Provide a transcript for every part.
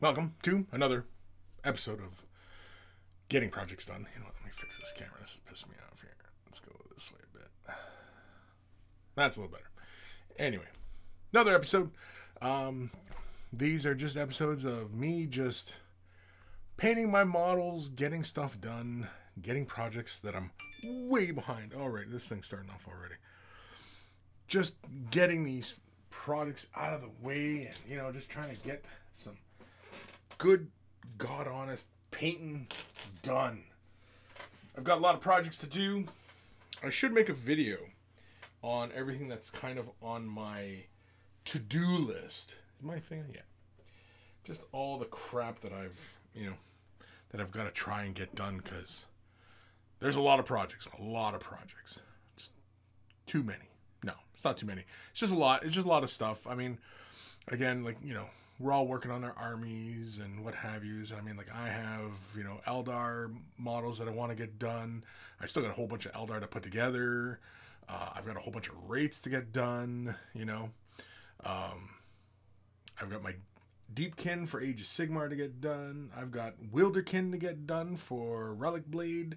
Welcome to another episode of Getting Projects Done. You know what, let me fix this camera. This is pissing me off here. Let's go this way a bit. That's a little better. Anyway, another episode. These are just episodes of me just painting my models, getting stuff done, getting projects that I'm way behind. All right, this thing's starting off already. Just getting these products out of the way and, you know, just trying to get some good, God-honest painting done. I've got a lot of projects to do. I should make a video on everything that's kind of on my to-do list. Is my thing? Yeah. Just all the crap that I've, you know, that I've got to try and get done because there's a lot of projects. A lot of projects. Just too many. No, it's not too many. It's just a lot. It's just a lot of stuff. I mean, again, like, you know, we're all working on our armies and what have yous. I mean, like, I have, you know, Eldar models that I want to get done. I still got a whole bunch of Eldar to put together. I've got a whole bunch of Wraiths to get done, you know. I've got my Deepkin for Age of Sigmar to get done. I've got Wilderkin to get done for Relic Blade.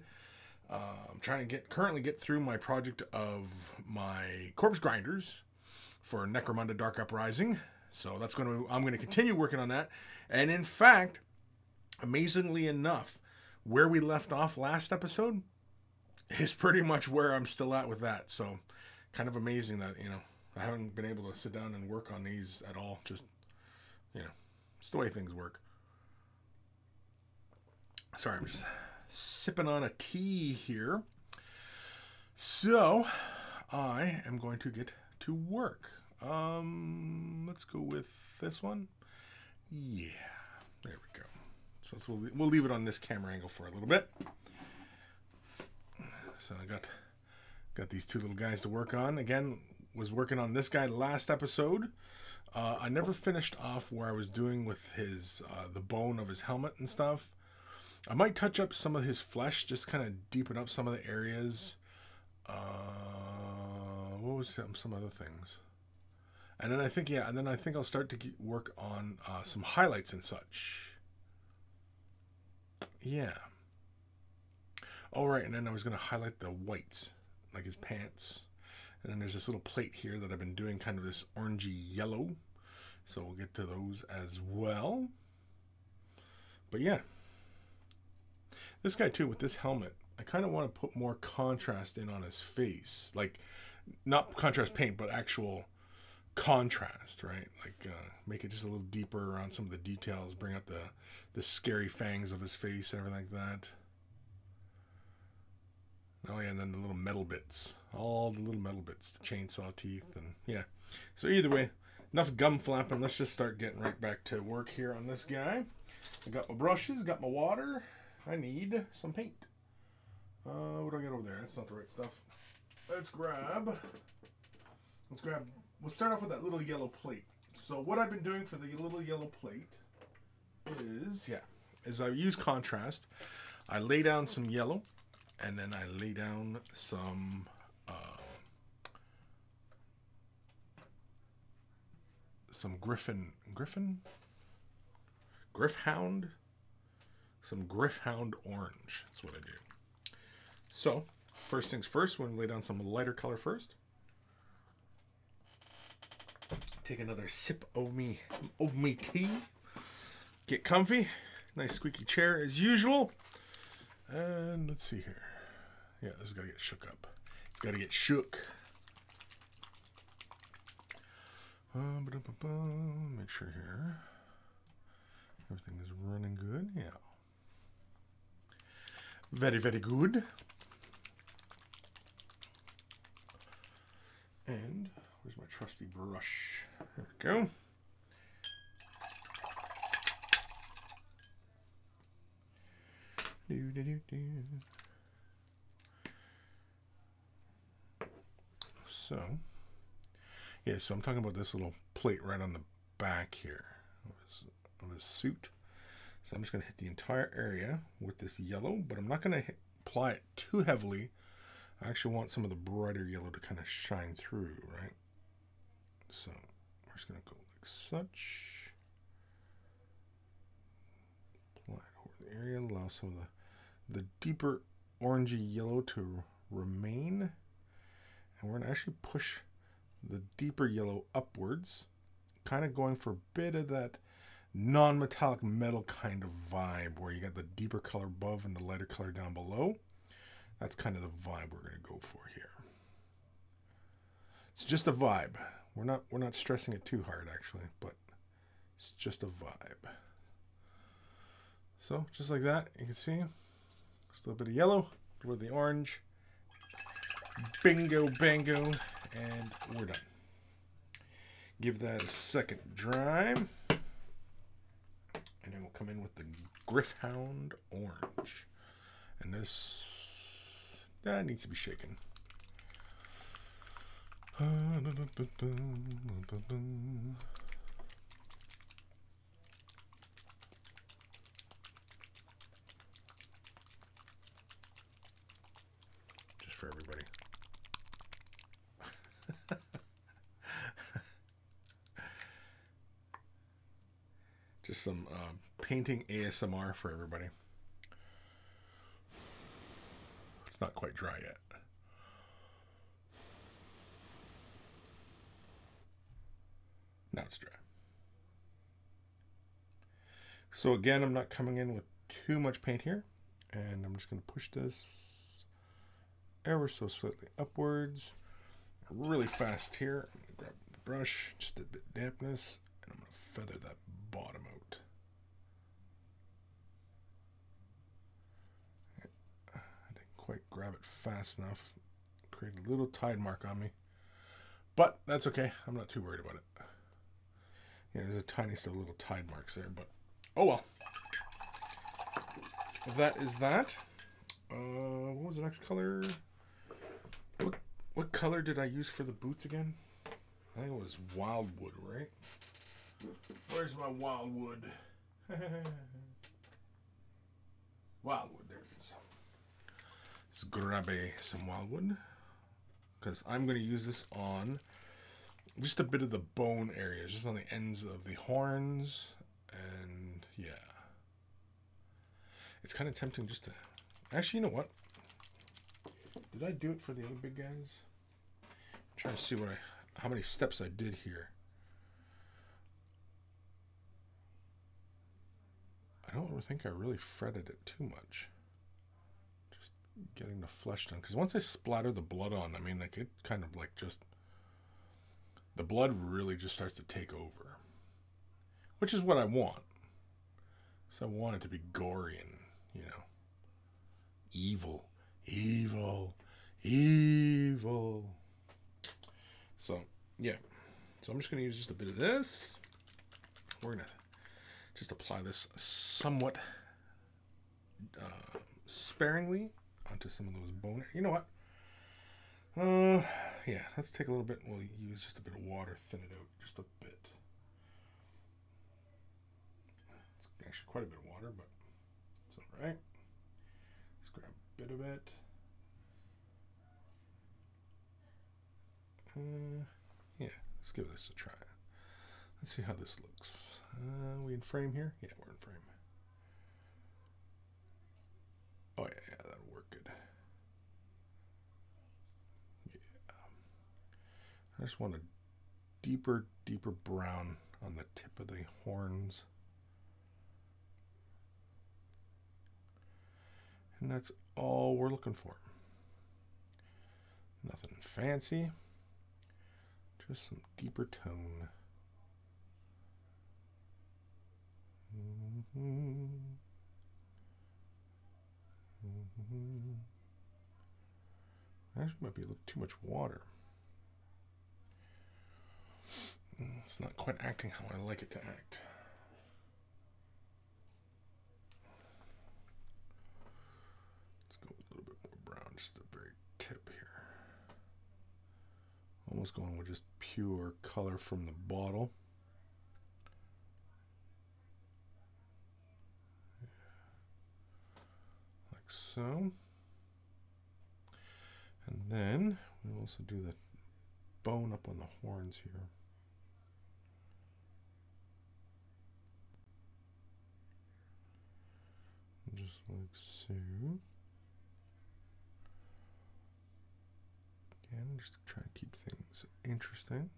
I'm trying to currently get through my project of my Corpse Grinders for Necromunda Dark Uprising. So that's I'm going to continue working on that. And in fact, amazingly enough, where we left off last episode is pretty much where I'm still at with that. So kind of amazing that, you know, I haven't been able to sit down and work on these at all. Just, you know, it's the way things work. Sorry, I'm just sipping on a tea here. So I am going to get to work. Let's go with this one. Yeah, there we go. So we'll leave it on this camera angle for a little bit. So I got these two little guys to work on. Again, was working on this guy last episode. I never finished off where I was doing with his the bone of his helmet and stuff. I might touch up some of his flesh, just kind of deepen up some of the areas. What was some other things? And then I think, yeah, and then I think I'll start to work on some highlights and such. Yeah. All right, and then I was going to highlight the whites, like his pants. And then there's this little plate here that I've been doing kind of this orangey yellow. So we'll get to those as well. But yeah. This guy, too, with this helmet, I kind of want to put more contrast in on his face. Like, not contrast paint, but actual contrast, right? Like make it just a little deeper around some of the details, bring out the scary fangs of his face and everything like that. Oh yeah, and then the little metal bits, all the little metal bits, the chainsaw teeth, and yeah. So either way, enough gum flapping. Let's just start getting right back to work here on this guy. I got my brushes, got my water. I need some paint. What do I got over there? That's not the right stuff. Let's grab. We'll start off with that little yellow plate. So what I've been doing for the little yellow plate is, yeah, is I use contrast. I lay down some yellow, and then I lay down some Gryph-hound, some Gryph-hound orange. That's what I do. So first things first, we're gonna lay down some lighter color first. Take another sip of me tea. Get comfy. Nice squeaky chair as usual. And let's see here. Yeah, this has got to get shook up. It's got to get shook. Make sure here everything is running good. Yeah. Very, very good. And where's my trusty brush? There we go. So, yeah, so I'm talking about this little plate right on the back here of his suit. So I'm just going to hit the entire area with this yellow, but I'm not going to apply it too heavily. I actually want some of the brighter yellow to kind of shine through, right? So we're just going to go like such. area, allow some of the deeper orangey yellow to remain. And we're going to actually push the deeper yellow upwards, kind of going for a bit of that non-metallic metal kind of vibe where you got the deeper color above and the lighter color down below. That's kind of the vibe we're going to go for here. It's just a vibe. We're not stressing it too hard actually, but it's just a vibe. So just like that, you can see just a little bit of yellow with the orange. Bingo, bango, and we're done. Give that a second dry. And then we'll come in with the Gryph-hound orange. And this needs to be shaken. Just for everybody. Just some painting ASMR for everybody. It's not quite dry yet. Now it's dry. So again, I'm not coming in with too much paint here, and I'm just going to push this ever so slightly upwards, really fast here. I'm gonna grab the brush, just a bit of dampness, and I'm going to feather that bottom out. I didn't quite grab it fast enough. Created a little tide mark on me, but that's okay. I'm not too worried about it. Yeah, there's a tiny still little tide marks there, but oh well. That is that. What was the next color? What color did I use for the boots again? I think it was Wildwood, right? Where's my Wildwood? Wildwood, there it is. Let's grab some Wildwood, because I'm going to use this on just a bit of the bone areas, just on the ends of the horns, and yeah. It's kind of tempting just to... Actually, you know what? Did I do it for the other big guys? I'm trying to see what how many steps I did here. I don't think I really fretted it too much. Just getting the flesh done, because once I splatter the blood on, I mean, like it kind of like just... The blood really just starts to take over, which is what I want. So I want it to be gory and, you know, evil, evil, evil. So, yeah. So I'm just going to use just a bit of this. We're going to just apply this somewhat sparingly onto some of those bone. You know what? Yeah, let's take a little bit. We'll use just a bit of water, thin it out just a bit. It's actually quite a bit of water, but it's all right. Let's grab a bit of it. Yeah, let's give this a try. Let's see how this looks. We in frame here? Yeah, we're in frame. Oh yeah, yeah, that'll work good. I just want a deeper, deeper brown on the tip of the horns. And that's all we're looking for. Nothing fancy. Just some deeper tone. Mm-hmm. Mm-hmm. Actually, might be a little too much water. It's not quite acting how I like it to act. Let's go a little bit more brown, just the very tip here. Almost going with just pure color from the bottle. Like so. And then we'll also do the bone up on the horns here. just like so. Again, just to try to keep things interesting.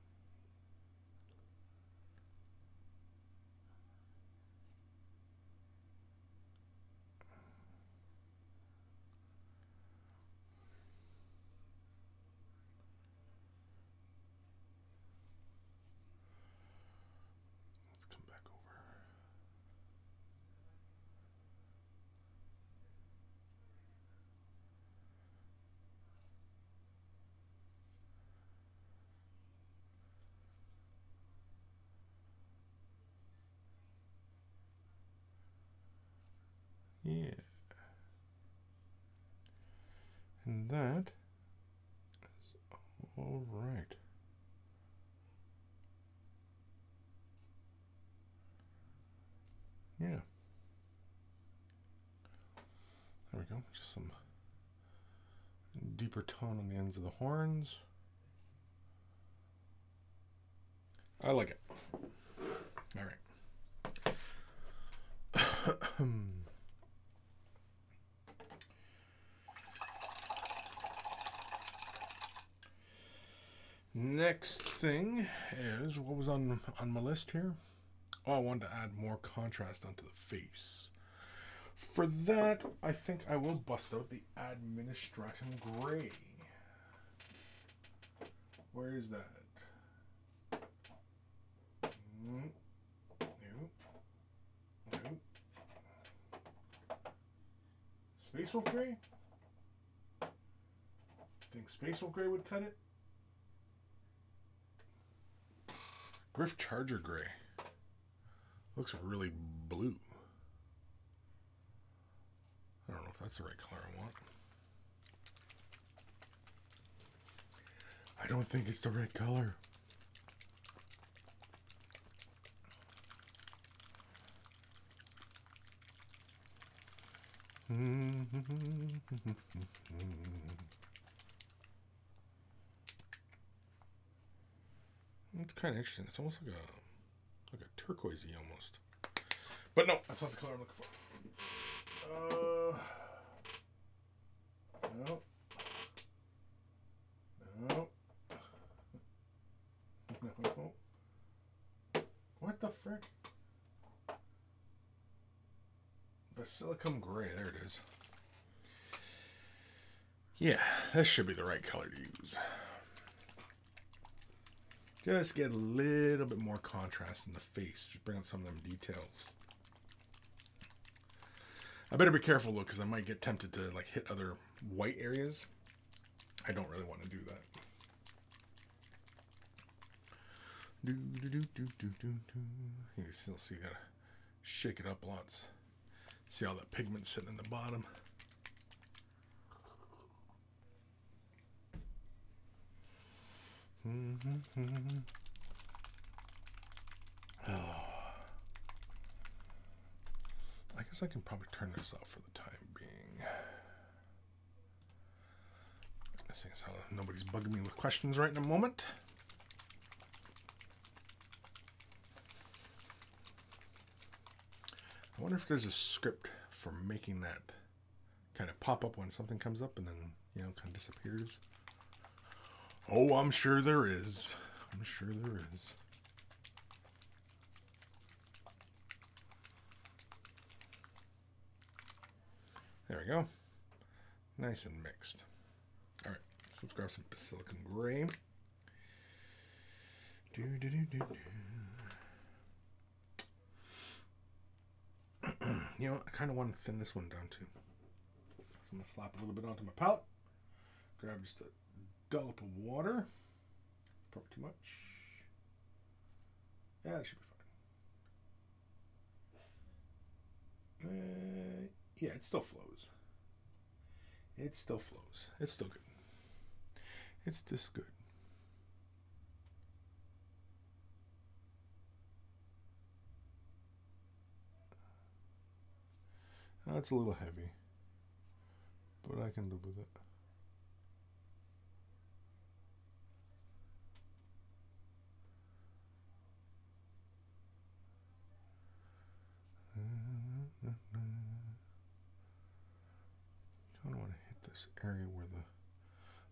Yeah, and that is all right. Yeah, there we go. Just some deeper tone on the ends of the horns. I like it. All right. Next thing is, what was on my list here? Oh, I wanted to add more contrast onto the face. For that, I think I will bust out the Administratum Gray. Where is that? Mm. No. No. Space Wolf Gray? Think Space Wolf Gray would cut it? Gryph-charger Grey looks really blue. I don't know if that's the right color I want. I don't think it's the right color. It's kind of interesting. It's almost like a turquoisey almost, but no, that's not the color I'm looking for. No, no, no. What the frick? Basilicum gray. There it is. Yeah, that should be the right color to use. Just get a little bit more contrast in the face. Just bring out some of them details. I better be careful though, because I might get tempted to like hit other white areas. I don't really want to do that. You can still see, you gotta shake it up lots. See all that pigment sitting in the bottom. Oh. I guess I can probably turn this off for the time being. This is how nobody's bugging me with questions right in a moment. I wonder if there's a script for making that kind of pop up when something comes up and then, you know, kind of disappears. Oh, I'm sure there is. I'm sure there is. There we go. Nice and mixed. All right, so let's grab some Basilicum Gray. You know what? I kind of want to thin this one down too. So I'm going to slap a little bit onto my palette. Grab just a dollop of water, probably too much. Yeah, that should be fine. Yeah, it still flows. It still flows. It's still good. It's just good. That's a little heavy, but I can live with it. this area where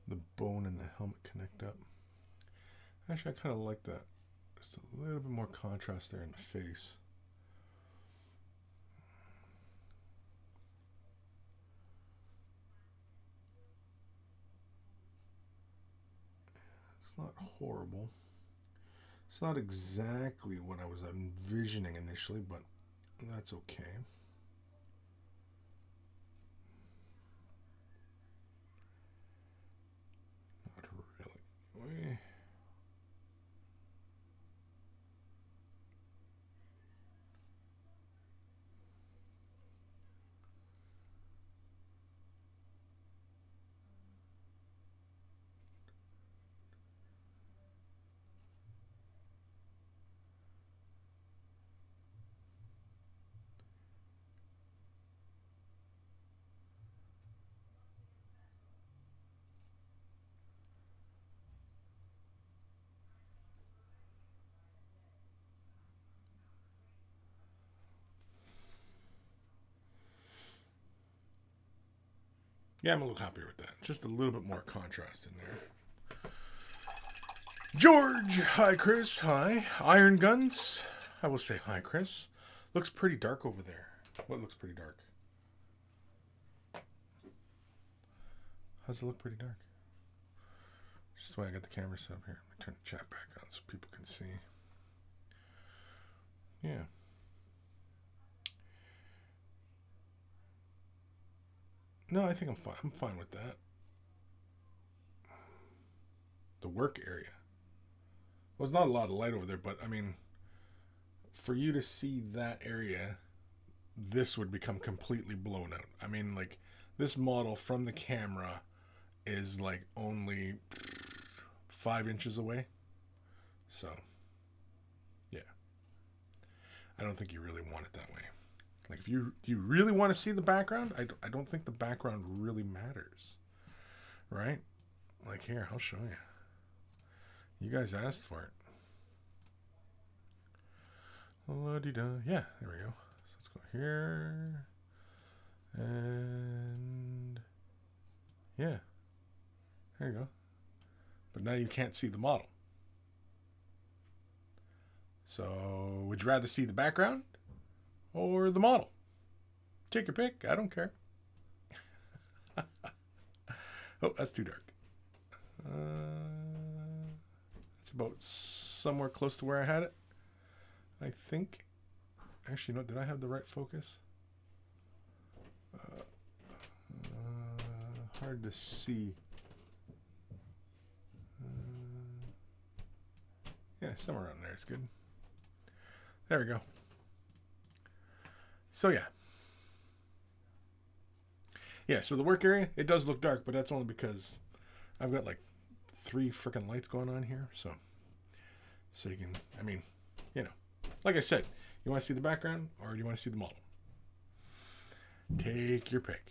the bone and the helmet connect up. Actually, I kind of like that. Just a little bit more contrast there in the face. It's not horrible. It's not exactly what I was envisioning initially, but that's okay. Not really. Anyway. Yeah, I'm a little happier with that. Just a little bit more contrast in there. George! Hi, Chris. Hi. Iron Guns. I will say hi, Chris. Looks pretty dark over there. What looks pretty dark? How's it look pretty dark? Just the way I got the camera set up here. Let me turn the chat back on so people can see. Yeah. No, I think I'm fine. I'm fine with that. The work area. Well, there's not a lot of light over there, but I mean, for you to see that area, this would become completely blown out. I mean, like, this model from the camera is like only 5 inches away. So, yeah. I don't think you really want it that way. Like, if you really want to see the background, I don't think the background really matters, right? Like, here, I'll show you. You guys asked for it. La-dee-da. Yeah, there we go. So let's go here. And yeah, there you go. But now you can't see the model. So would you rather see the background or the model? Take your pick. I don't care. Oh, that's too dark. It's about somewhere close to where I had it, I think. Actually, no, did I have the right focus? Hard to see. Yeah, somewhere around there is good. There we go. So yeah. Yeah, so the work area, it does look dark, but that's only because I've got like 3 freaking lights going on here. So you can, I mean, you know, like I said, you want to see the background or do you want to see the model? Take your pick.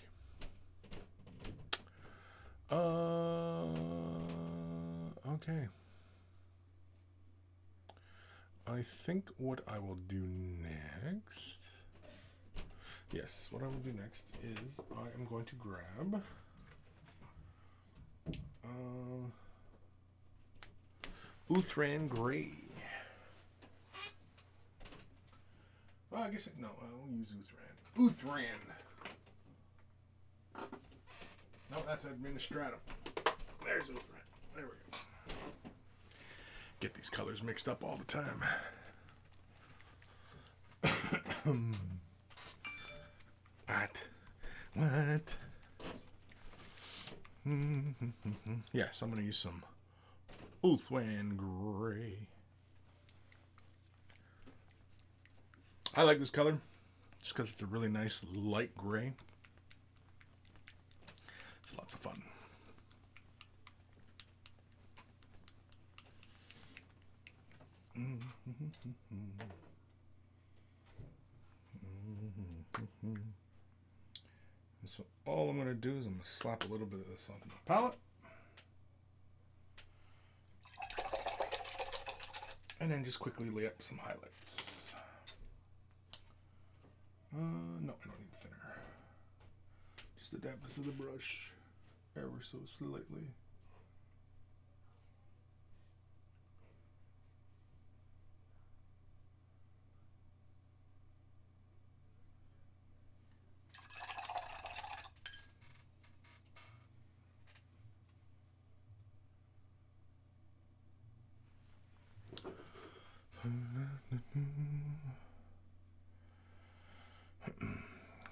Okay. I think what I will do next... Yes, what I will do next is I am going to grab Ulthuan Grey. Well, I guess no, I'll use Ulthuan. Ulthuan. No, that's Administratum. There's Ulthuan. There we go. Get these colors mixed up all the time. What? Yes, I'm going to use some Ulthuan Grey. I like this color just because it's a really nice light gray. It's lots of fun. So all I'm going to do is I'm going to slap a little bit of this onto my palette. And then just quickly lay up some highlights. No, I don't need thinner. Just the dampness of the brush. ever so slightly.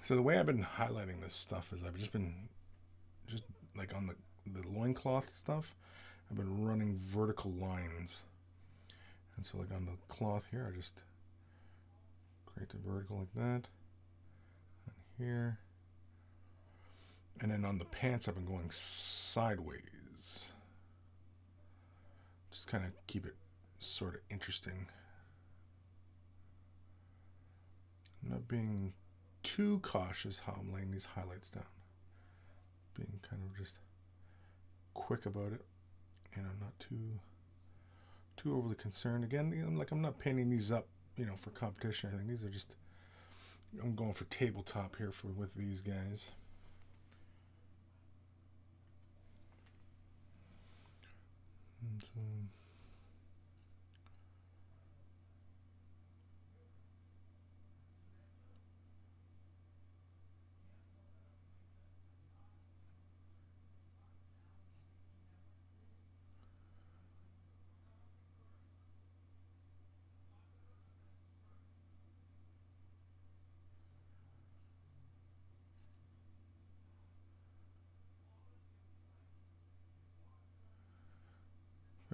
So the way I've been highlighting this stuff is I've just been, like on the loincloth stuff, I've been running vertical lines. And so like on the cloth here, I just create the vertical like that, and here. And then on the pants, I've been going sideways. Just kind of keep it sort of interesting. I'm not being too cautious how I'm laying these highlights down. Being kind of just quick about it, and I'm not too overly concerned. Again, I'm not painting these up, you know, for competition. I think these are just, I'm going for tabletop here with these guys. And so,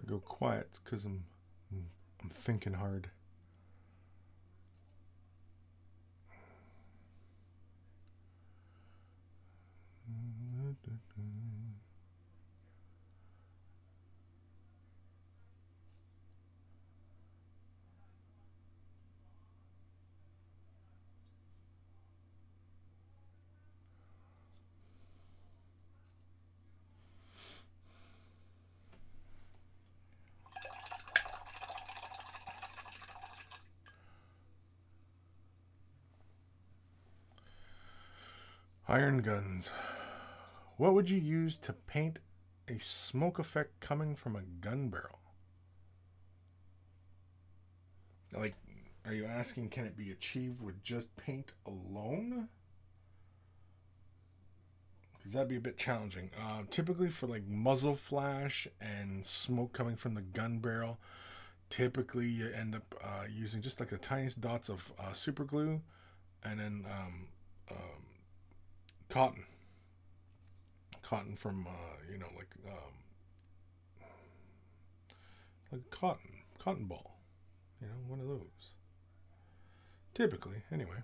go quiet because I'm thinking hard. Iron guns. What would you use to paint a smoke effect coming from a gun barrel? Like, are you asking can it be achieved with just paint alone? Because that'd be a bit challenging. Typically for like muzzle flash and smoke coming from the gun barrel, typically you end up using just like the tiniest dots of super glue and then cotton from you know, like cotton ball, you know, one of those, typically anyway.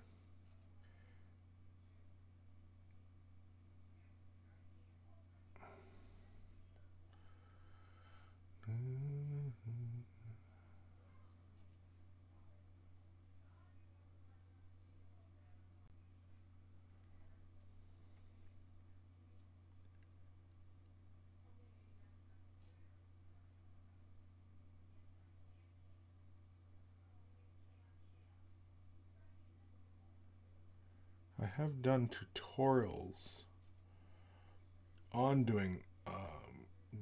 I have done tutorials on doing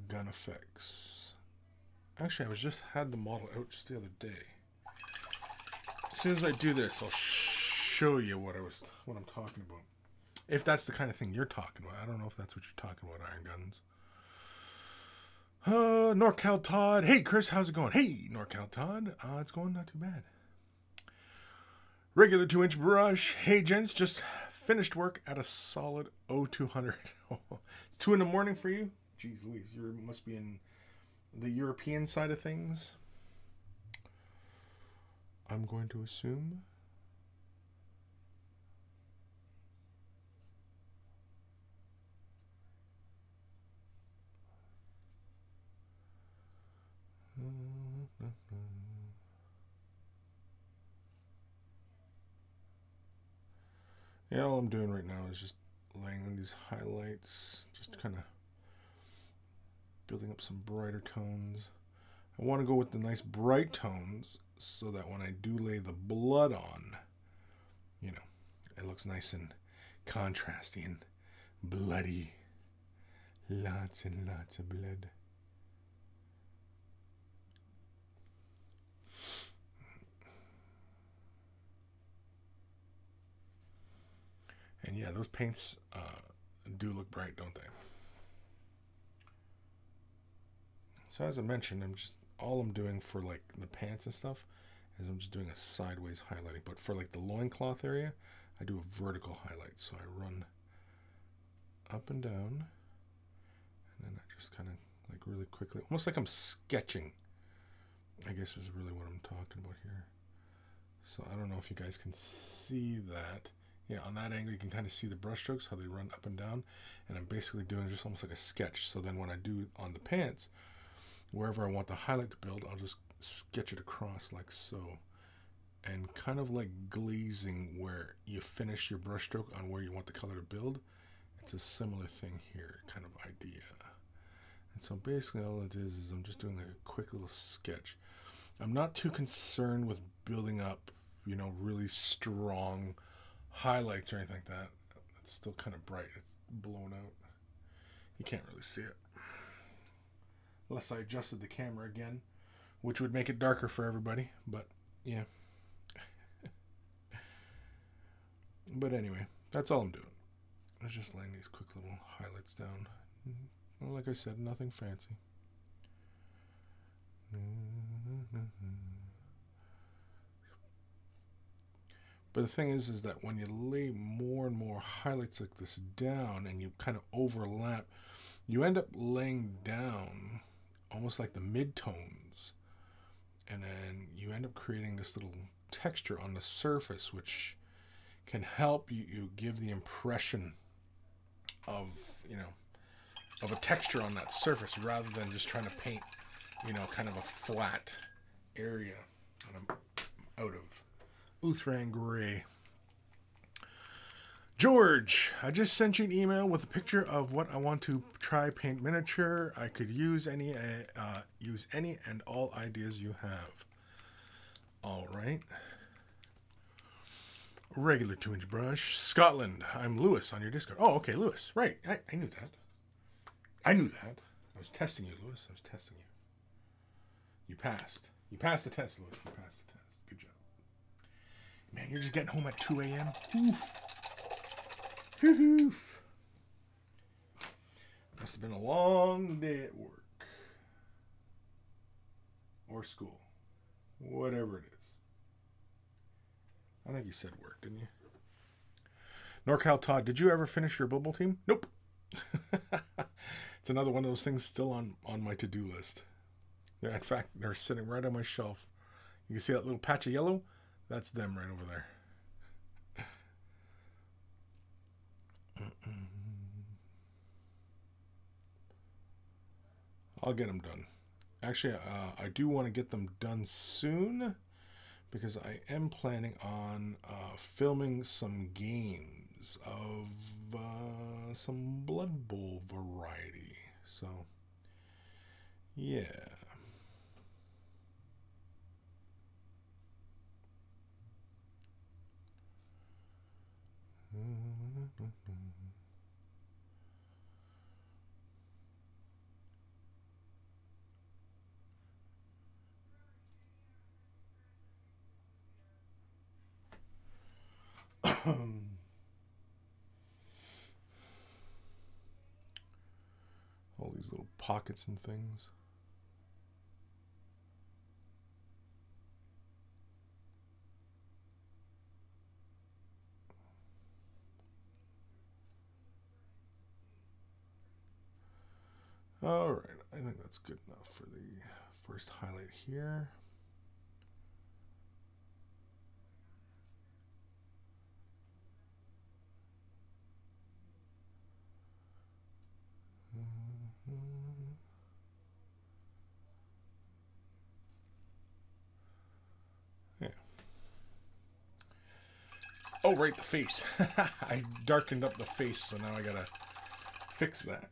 gun effects. Actually, I was just had the model out just the other day. As soon as I do this, I'll show you what I'm talking about. If that's the kind of thing you're talking about, I don't know if that's what you're talking about, iron guns. NorCal Todd, hey Chris, how's it going? Hey NorCal Todd, it's going not too bad. Regular 2-inch brush. Hey, gents, just finished work at a solid 0200. 2 in the morning for you? Jeez Louise, you must be in the European side of things. I'm going to assume. Yeah, all I'm doing right now is just laying in these highlights, just kind of building up some brighter tones. I want to go with the nice bright tones so that when I do lay the blood on, you know, it looks nice and contrasty and bloody. Lots and lots of blood. And yeah, those paints do look bright, don't they? So as I mentioned, I'm just, all I'm doing for like the pants and stuff is I'm just doing a sideways highlighting. But for like the loincloth area, I do a vertical highlight. So I run up and down, and then I just kind of like really quickly, almost like I'm sketching, I guess is really what I'm talking about here. So I don't know if you guys can see that. Yeah, on that angle, you can kind of see the brush strokes, how they run up and down. And I'm basically doing just almost like a sketch. So then when I do on the pants, wherever I want the highlight to build, I'll just sketch it across like so. And kind of like glazing where you finish your brush stroke on where you want the color to build. It's a similar thing here, kind of idea. And so basically all it is I'm just doing like a quick little sketch. I'm not too concerned with building up, you know, really strong highlights or anything like that. It's still kind of bright. It's blown out. You can't really see it. Unless I adjusted the camera again, which would make it darker for everybody. But yeah. But anyway, that's all I'm doing. I'm just laying these quick little highlights down. Like I said, nothing fancy. But the thing is that when you lay more and more highlights like this down and you kind of overlap, you end up laying down almost like the midtones. And then you end up creating this little texture on the surface, which can help you give the impression of, you know, of a texture on that surface rather than just trying to paint, you know, kind of a flat area that I'm out of. Ulthuan Grey. George, I just sent you an email with a picture of what I want to try paint miniature. I could use any and all ideas you have. All right. Regular 2-inch brush. Scotland. I'm Lewis on your Discord. Oh, okay, Lewis. Right. I knew that. I knew that. I was testing you, Lewis. I was testing you. You passed. You passed the test, Lewis. You passed the test. Man, you're just getting home at 2 a.m. Oof. Oof. Must have been a long day at work. Or school. Whatever it is. I think you said work, didn't you? NorCal Todd, did you ever finish your bubble team? Nope. It's another one of those things still on my to-do list. In fact, they're sitting right on my shelf. You can see that little patch of yellow? That's them right over there. I'll get them done. Actually, I do want to get them done soon because I am planning on filming some games of some Blood Bowl variety. So, yeah. All these little pockets and things. All right, I think that's good enough for the first highlight here. Yeah. Oh, right, the face. I darkened up the face, so now I gotta fix that.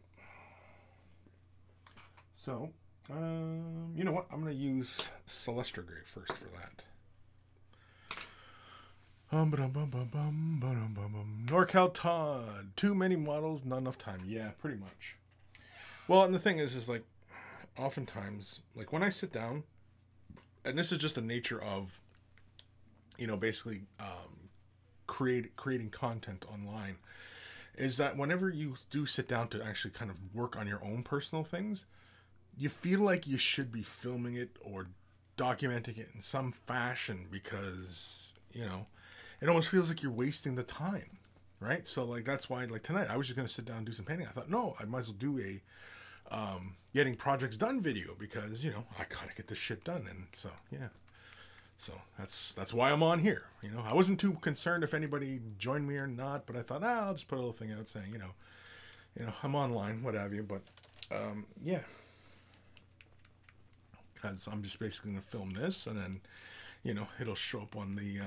So, you know what? I'm going to use Celestra Grey first for that. NorCal Todd. Too many models, not enough time. Yeah, pretty much. Well, and the thing is like, oftentimes, like when I sit down, and this is just the nature of, you know, basically creating content online, is that whenever you do sit down to actually kind of work on your own personal things, you feel like you should be filming it or documenting it in some fashion, because, you know, it almost feels like you're wasting the time, right? So like, that's why, like tonight, I was just going to sit down and do some painting. I thought, no, I might as well do a getting projects done video, because, you know, I gotta get this shit done. And so, yeah, so that's why I'm on here. You know, I wasn't too concerned if anybody joined me or not, but I thought, ah, I'll just put a little thing out saying, you know, I'm online, what have you. But yeah, because I'm just basically gonna film this, and then, you know, it'll show up on the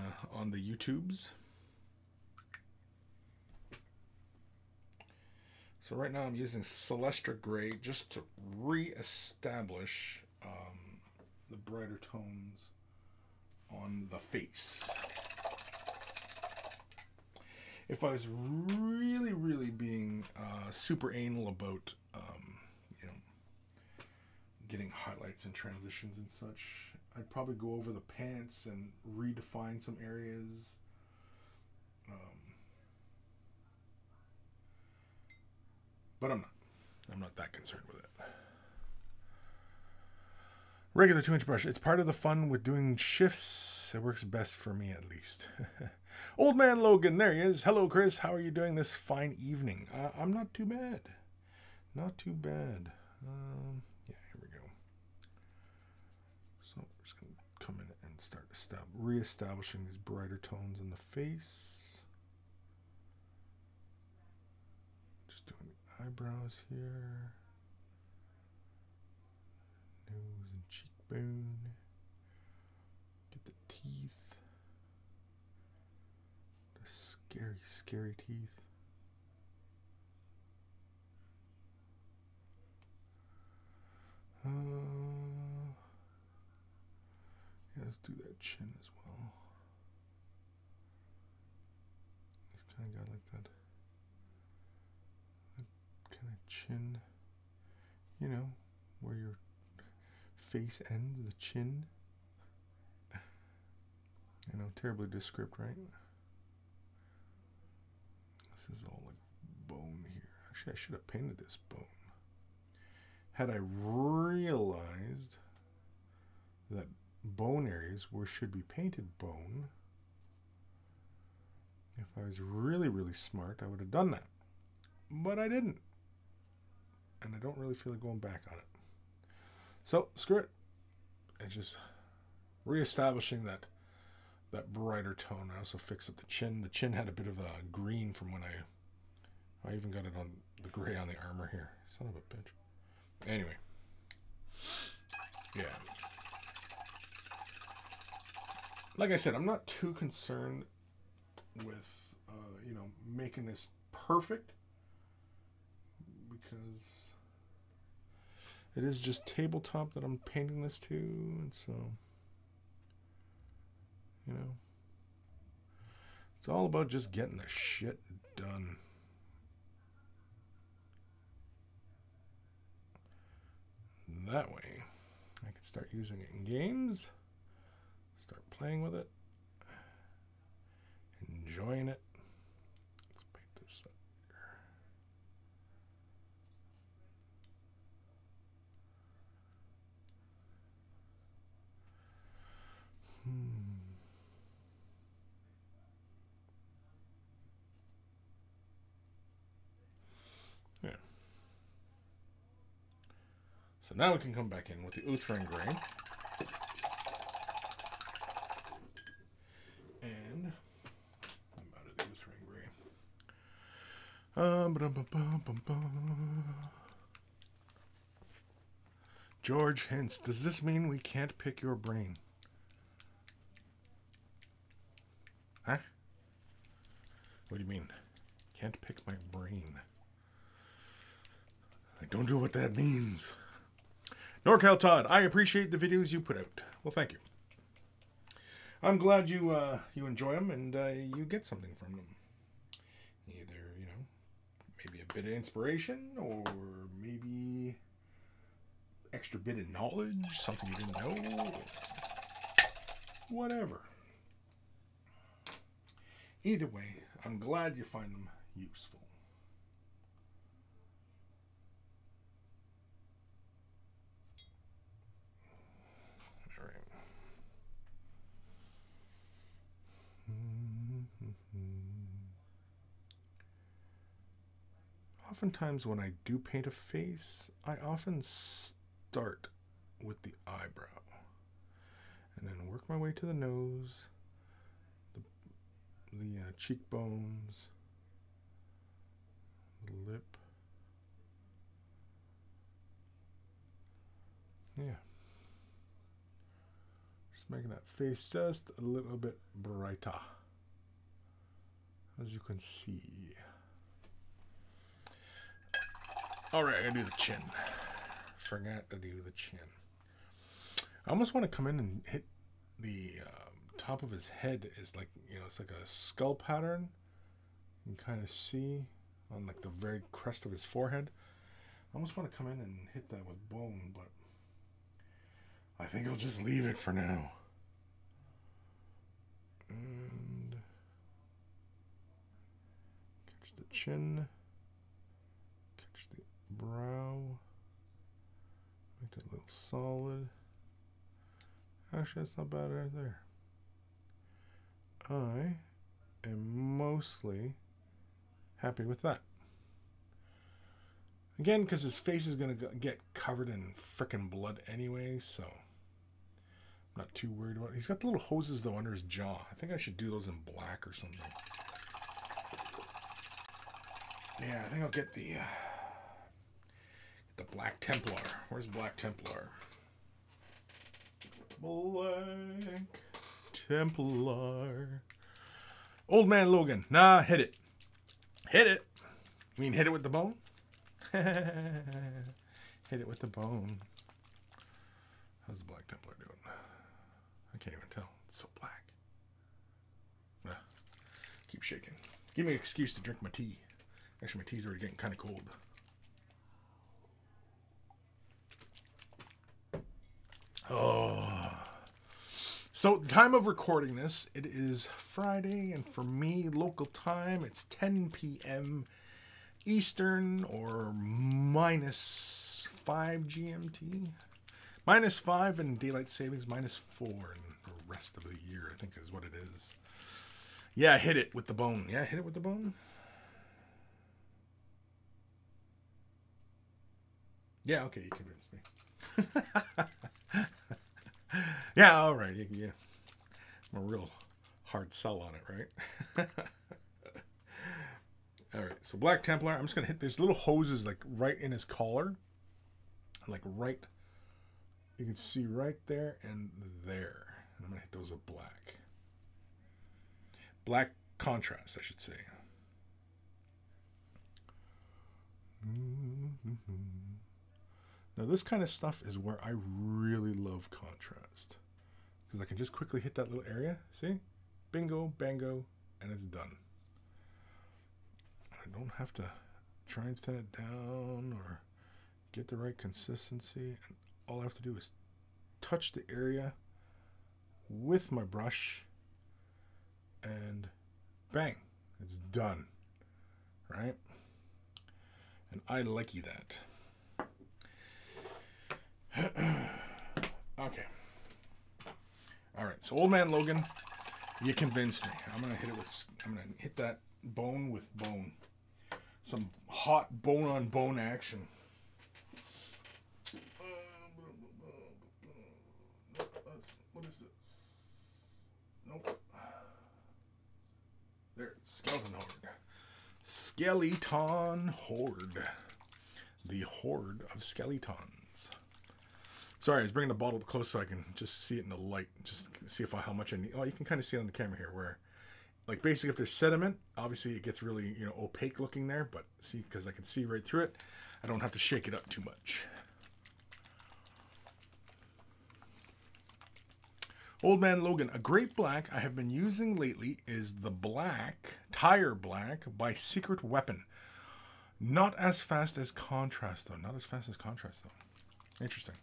YouTubes. So right now I'm using Celestra Grey just to re-establish the brighter tones on the face. If I was really, really being super anal about, you know, getting highlights and transitions and such, I'd probably go over the pants and redefine some areas. But I'm not that concerned with it. Regular 2-inch brush. It's part of the fun with doing shifts. It works best for me, at least. Old man Logan, there he is. Hello, Chris. How are you doing this fine evening? I'm not too bad. Not too bad. Yeah, here we go. So we're just going to come in and start reestablishing these brighter tones in the face. Eyebrows here, nose and cheekbone, get the teeth, the scary, scary teeth. Yeah, let's do that chin as well. It's kind of got like that. Chin, you know, where your face ends, the chin. You know, terribly descriptive, right? This is all like bone here. Actually, I should have painted this bone. Had I realized that bone areas where should be painted bone, if I was really, really smart, I would have done that. But I didn't. And I don't really feel like going back on it. So, screw it. It's just reestablishing that brighter tone. I also fixed up the chin. The chin had a bit of a green from when I even got it on the gray on the armor here. Son of a bitch. Anyway. Yeah. Like I said, I'm not too concerned with, you know, making this perfect, because it is just tabletop that I'm painting this to, and so, you know, it's all about just getting the shit done. That way, I can start using it in games, start playing with it, enjoying it. Yeah. So now we can come back in with the Ulthuan Grey. And I'm out of the Ulthuan Grey. George hints, does this mean we can't pick your brain? Huh? What do you mean? Can't pick my brain. I don't know what that means. NorCal Todd, I appreciate the videos you put out. Well, thank you. I'm glad you you enjoy them and you get something from them. Either, you know, maybe a bit of inspiration, or maybe extra bit of knowledge, something you didn't know, whatever. Either way, I'm glad you find them useful. All right. Oftentimes when I do paint a face, I often start with the eyebrow and then work my way to the nose, the cheekbones, the lip. Yeah. Just making that face just a little bit brighter, as you can see. All right, I gotta do the chin. Forgot to do the chin. I almost want to come in and hit the top of his head is like, you know, it's like a skull pattern. You can kind of see on like the very crest of his forehead. I almost want to come in and hit that with bone, but I think I'll just leave it for now. And catch the chin, catch the brow, make that a little solid. Actually, that's not bad right there. I am mostly happy with that. Again, because his face is going to get covered in frickin' blood anyway, so I'm not too worried about it. He's got the little hoses, though, under his jaw. I think I should do those in black or something. Yeah, I think I'll get the Black Templar. Where's Black Templar? Black Templar. Old Man Logan. Nah, hit it. Hit it. You mean hit it with the bone? Hit it with the bone. How's the Black Templar doing? I can't even tell. It's so black. Ah, keep shaking. Give me an excuse to drink my tea. Actually, my tea's already getting kind of cold. Oh. So, the time of recording this, it is Friday, and for me, local time, it's 10 p.m. Eastern, or minus 5 GMT. Minus 5 in Daylight Savings, minus 4 in the rest of the year, I think is what it is. Yeah, hit it with the bone. Yeah, hit it with the bone. Yeah, okay, you convinced me. Yeah, all right. Yeah. I'm a real hard sell on it, right? All right. So Black Templar, I'm just going to hit these little hoses like right in his collar. Like right, you can see right there and there. And I'm going to hit those with black. Black contrast, I should say. Now this kind of stuff is where I really love contrast, because I can just quickly hit that little area, see? Bingo, bango, and it's done. I don't have to try and thin it down or get the right consistency. And all I have to do is touch the area with my brush and bang, it's done, right? And I likey that. Okay. All right. So Old Man Logan, you convinced me. I'm gonna hit that bone with bone. Some hot bone on bone action. What is this? Nope. There. Skeleton Horde. Skeleton Horde. The horde of skeletons. Sorry, I was bringing the bottle up close so I can just see it in the light. Just see if how much I need. Oh, you can kind of see it on the camera here where, like, basically if there's sediment, obviously it gets really, you know, opaque looking there. But see, because I can see right through it, I don't have to shake it up too much. Old Man Logan, a great black I have been using lately is the black, Tire Black by Secret Weapon. Not as fast as contrast, though. Interesting.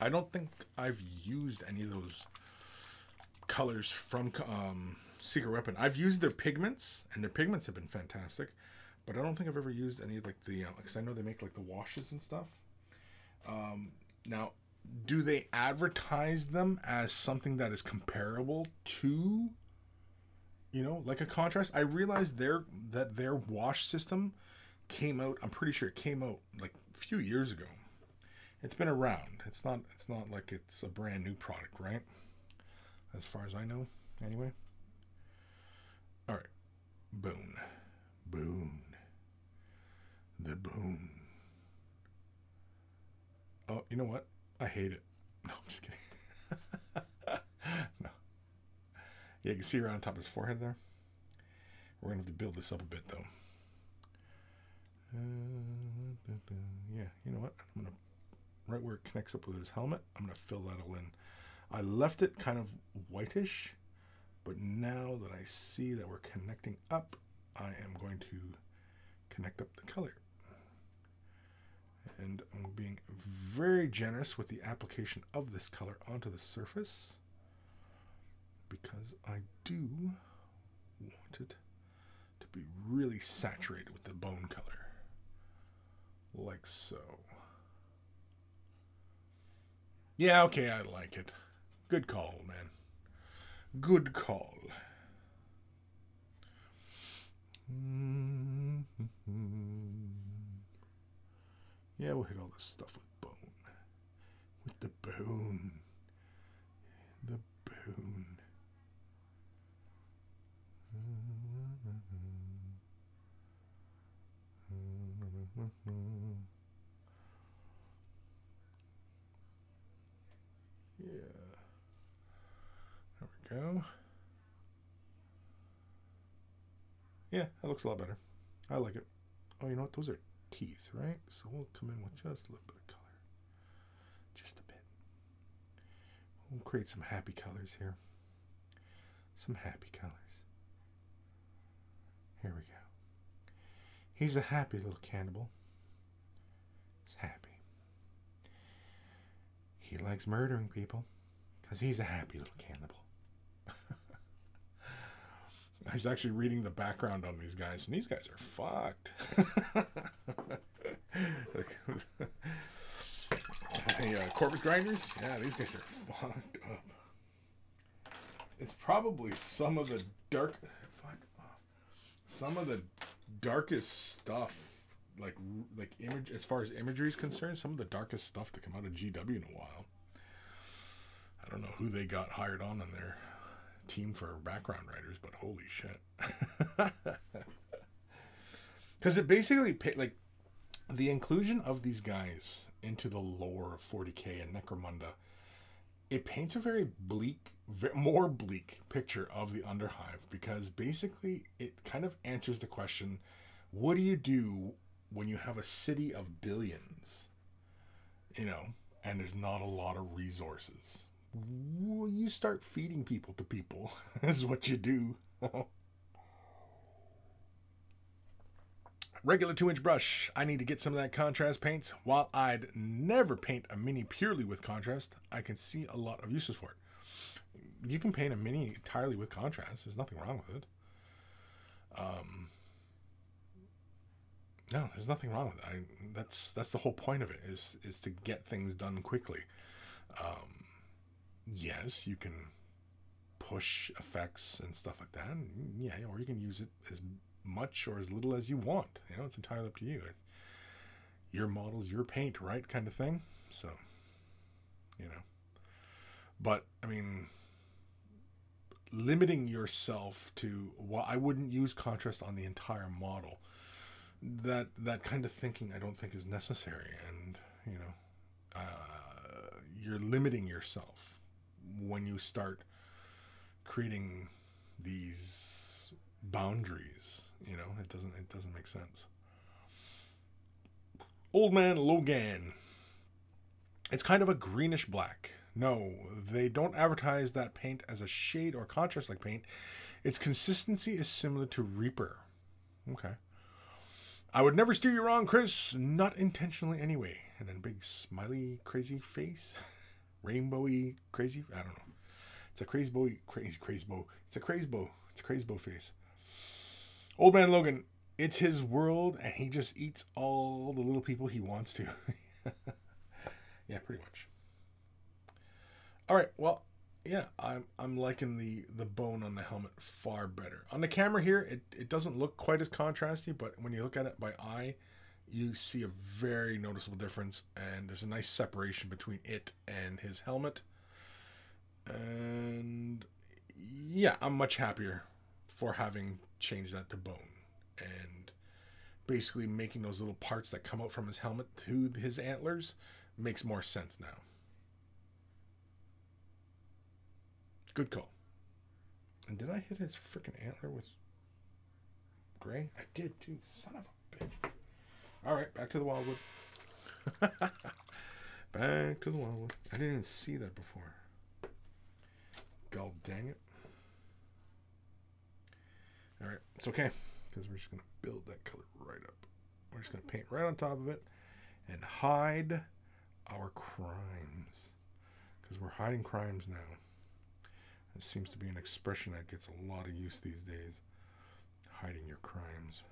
I don't think I've used any of those colors from Secret Weapon. I've used their pigments, and their pigments have been fantastic. But I don't think I've ever used any of like the because I know they make like the washes and stuff. Now, do they advertise them as something that is comparable to, you know, like a contrast? I realized that their wash system came out. I'm pretty sure it came out like a few years ago. It's been around. It's not like it's a brand new product, right? As far as I know, anyway. All right, boon, boon. The boon. Oh, you know what? I hate it. No, I'm just kidding. No. Yeah, you can see right on top of his forehead there. We're going to have to build this up a bit, though. Yeah, you know what? I'm going to, right where it connects up with his helmet, I'm going to fill that all in. I left it kind of whitish, but now that I see that we're connecting up, I am going to connect up the color. And I'm being very generous with the application of this color onto the surface because I do want it to be really saturated with the bone color, like so. Yeah, okay, I like it. Good call, man. Good call. Yeah, we'll hit all this stuff with bone. With the bone. The bone. Yeah. There we go. Yeah, that looks a lot better. I like it. Oh, you know what? Those are teeth, right? So we'll come in with just a little bit of color. Just a bit. We'll create some happy colors here. Some happy colors. Here we go. He's a happy little cannibal. He's happy. He likes murdering people because he's a happy little cannibal. I was actually reading the background on these guys, and these guys are fucked. Hey, corpse grinders? Yeah, these guys are fucked up. It's probably some of the dark, some of the darkest stuff, like image as far as imagery is concerned. Some of the darkest stuff to come out of GW in a while. I don't know who they got hired on there. Team for background writers, but holy shit, because it basically like the inclusion of these guys into the lore of 40k and Necromunda, it paints a very bleak, more bleak picture of the Underhive, because basically it kind of answers the question, what do you do when you have a city of billions, you know, and there's not a lot of resources? Well, you start feeding people to people, is what you do. Regular 2-inch brush. I need to get some of that contrast paints. While I'd never paint a mini purely with contrast, I can see a lot of uses for it. You can paint a mini entirely with contrast. There's nothing wrong with it. No, there's nothing wrong with it. That's the whole point of it, is to get things done quickly. Yes, you can push effects and stuff like that. And yeah, or you can use it as much or as little as you want. You know, it's entirely up to you. Your model's your paint, right? Kind of thing. So, you know. But, I mean, limiting yourself to, well, I wouldn't use contrast on the entire model. That kind of thinking I don't think is necessary. And, you know, you're limiting yourself when you start creating these boundaries. You know, it doesn't make sense. Old Man Logan. It's kind of a greenish black. No, they don't advertise that paint as a shade or contrast like paint. Its consistency is similar to Reaper. Okay. I would never steer you wrong, Chris. Not intentionally anyway. And then a big smiley, crazy face. Rainbowy, crazy. I don't know. It's a crazy bow. Crazy bow. It's a crazy bow. It's a crazy bow face. Old man Logan. It's his world, and he just eats all the little people he wants to. Yeah, pretty much. All right. Well, yeah, I'm liking the bone on the helmet far better. On the camera here, it doesn't look quite as contrasty, but when you look at it by eye, you see a very noticeable difference, and there's a nice separation between it and his helmet. And yeah, I'm much happier for having changed that to bone. And basically making those little parts that come out from his helmet to his antlers makes more sense now. Good call. And did I hit his freaking antler with gray? I did too. Son of a bitch. All right, back to the Wildwood. Back to the Wildwood. I didn't even see that before. God dang it. All right, it's okay. Because we're just going to build that color right up. We're just going to paint right on top of it and hide our crimes. Because we're hiding crimes now. It seems to be an expression that gets a lot of use these days. Hiding your crimes.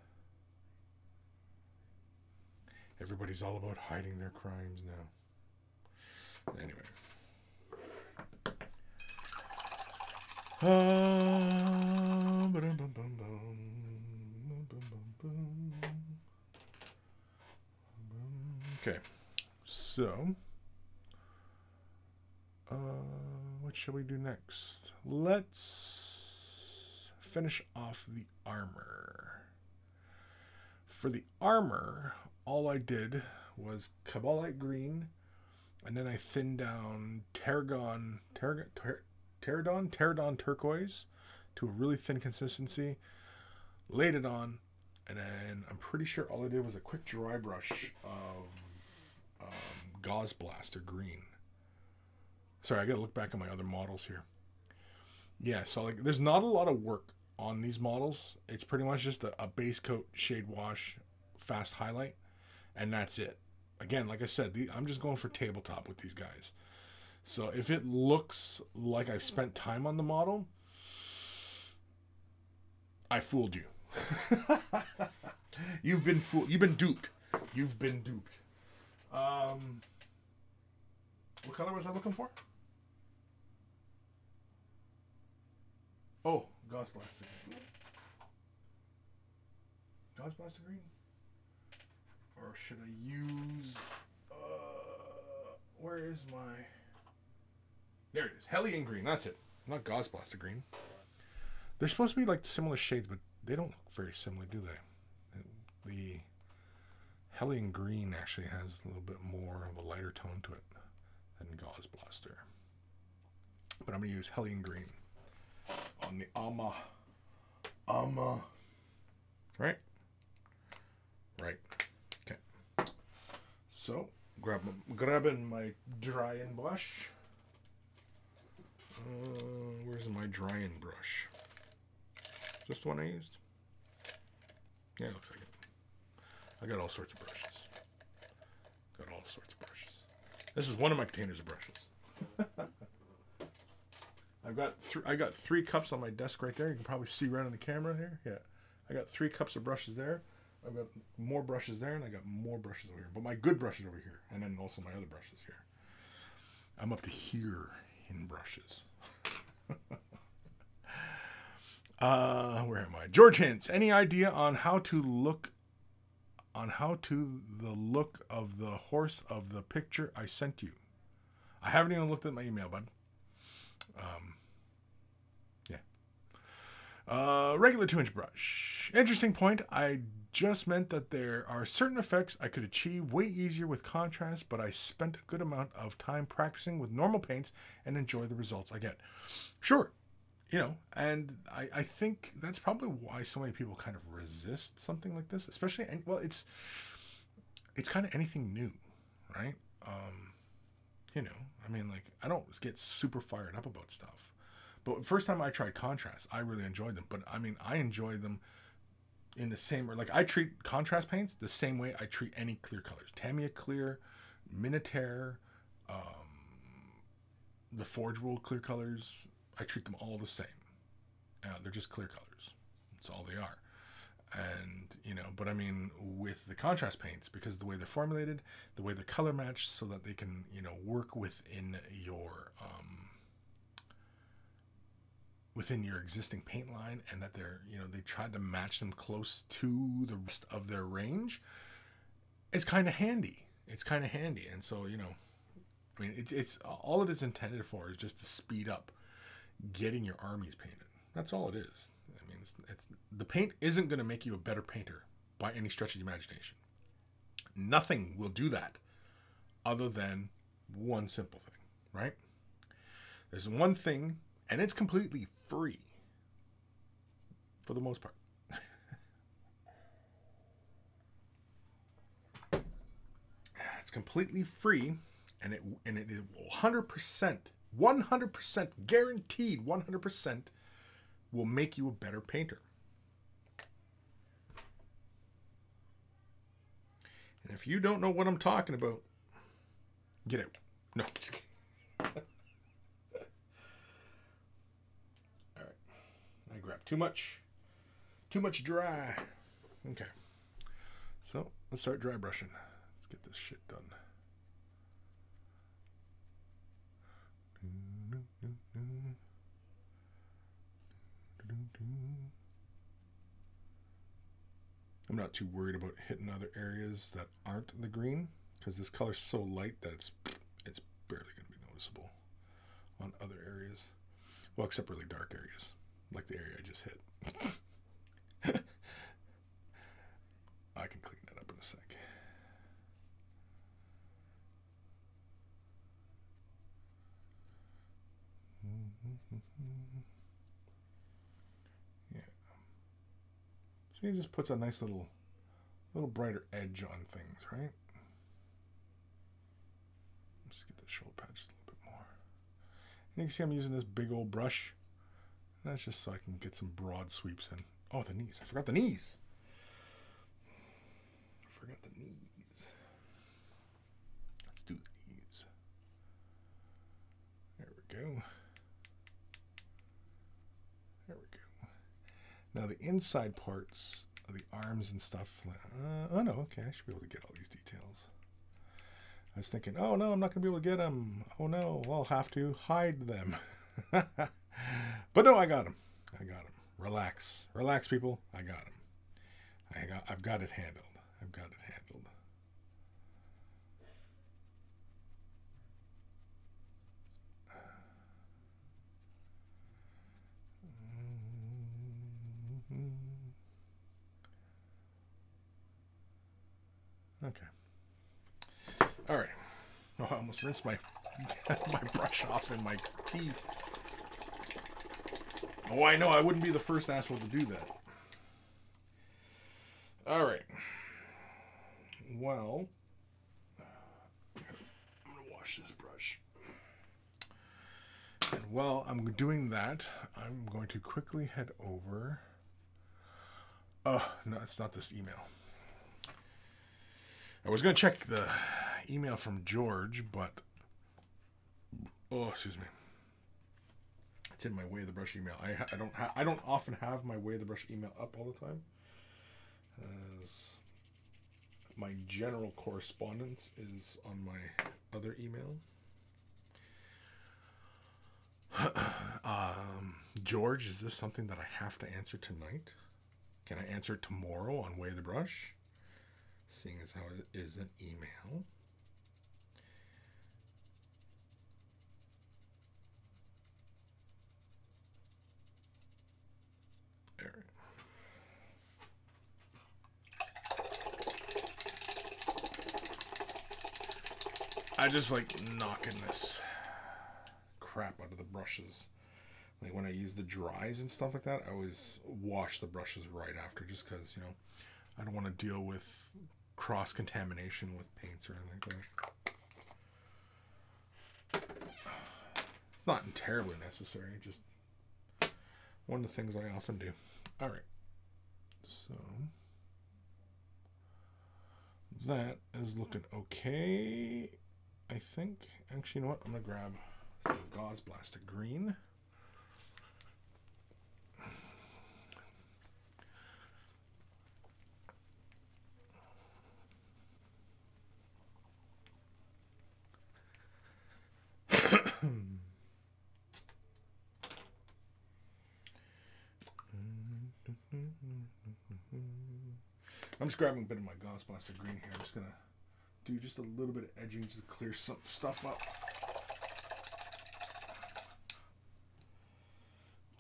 Everybody's all about hiding their crimes now. Anyway. Okay, so what shall we do next? Let's finish off the armor. For the armor, all I did was Kabalite Green, and then I thinned down Teradon Turquoise to a really thin consistency, laid it on, and then I'm pretty sure all I did was a quick dry brush of Gauss Blaster Green. Sorry, I gotta look back at my other models here. Yeah, so like, there's not a lot of work on these models. It's pretty much just a base coat, shade wash, fast highlight, and that's it. Again, like I said, I'm just going for tabletop with these guys. So if it looks like I've spent time on the model, I fooled you. You've been fooled. You've been duped. You've been duped. What color was I looking for? Oh, Gauss Blaster Green. Gauss Blaster Green? Or should I use... where is my... There it is. Hellion Green. That's it. Not Gauss Blaster Green. They're supposed to be like similar shades, but they don't look very similar, do they? The Hellion Green actually has a little bit more of a lighter tone to it than Gauss Blaster. But I'm going to use Hellion Green on the armor. Armor. Right? Right. Okay. So, grabbing my drying brush. Where's my drying brush? Is this the one I used? Yeah, it looks like it. I got all sorts of brushes. Got all sorts of brushes. This is one of my containers of brushes. I got three cups on my desk right there. You can probably see right on the camera here. Yeah, I got three cups of brushes there. I've got more brushes there, and I got more brushes over here. But my good brushes over here, and then also my other brushes here. I'm up to here in brushes. Where am I? George Hintz, any idea on the look of the horse of the picture I sent you? I haven't even looked at my email, bud. Yeah. Regular 2-inch brush. Interesting point. I just meant that there are certain effects I could achieve way easier with contrast, but I spent a good amount of time practicing with normal paints and enjoy the results I get. Sure. You know, and I think that's probably why so many people kind of resist something like this, especially, well, it's kind of anything new, right? You know, I mean, like, I don't get super fired up about stuff, but first time I tried contrast, I really enjoyed them, but I mean, I enjoyed them in the same way. Like, I treat contrast paints the same way I treat any clear colors. Tamiya clear, Minotaur, the Forge World clear colors, I treat them all the same. They're just clear colors. That's all they are. And, you know, but I mean, with the contrast paints, because of the way they're formulated, the way they're color matched, so that they can, you know, work within your existing paint line, and that they're, you know, they tried to match them close to the rest of their range. It's kind of handy. It's kind of handy. And so, you know, I mean, it's all it is intended for is just to speed up getting your armies painted. That's all it is. I mean, it's the paint isn't going to make you a better painter by any stretch of the imagination. Nothing will do that other than one simple thing, right? There's one thing, and it's completely free for the most part. It's completely free, and it is 100% guaranteed, 100% will make you a better painter. And if you don't know what I'm talking about, get out. No, just kidding. All right, I grabbed too much dry. Okay, so let's start dry brushing. Let's get this shit done. I'm not too worried about hitting other areas that aren't the green, because this color's so light that it's barely going to be noticeable on other areas. Well, except really dark areas, like the area I just hit. I can clean that up in a sec. So it just puts a nice little brighter edge on things, right? Let's get that shoulder pad just a little bit more. And you can see I'm using this big old brush. And that's just so I can get some broad sweeps in. Oh, the knees. I forgot the knees. I forgot the knees. Let's do the knees. There we go. There we go. Now the inside parts of the arms and stuff, oh no, okay, I should be able to get all these details. I was thinking, oh no, I'm not going to be able to get them. Oh no, I'll have to hide them. But no, I got them. I got them. Relax. Relax, people. I got them. I've got it handled. I've got it handled. Okay. All right. Oh, I almost rinsed my brush off in my tea. Oh, I know. I wouldn't be the first asshole to do that. All right. Well, I'm going to wash this brush. And while I'm doing that, I'm going to quickly head over. Oh, no, it's not this email. I was going to check the email from George, but, oh, excuse me. It's in my Way of the Brush email. I don't often have my Way of the Brush email up all the time, as my general correspondence is on my other email. George, is this something that I have to answer tonight? Can I answer tomorrow on Way of the Brush? Seeing as how it is an email. There. I just like knocking this crap out of the brushes. Like when I use the dries and stuff like that, I always wash the brushes right after, just because, you know, I don't want to deal with cross-contamination with paints or anything like that. It's not terribly necessary, just one of the things I often do. All right. So that is looking okay, I think. Actually, you know what? I'm going to grab some Gauss Blaster Green. I'm just grabbing a bit of my Gauss Blaster Green here. I'm just going to do just a little bit of edging just to clear some stuff up.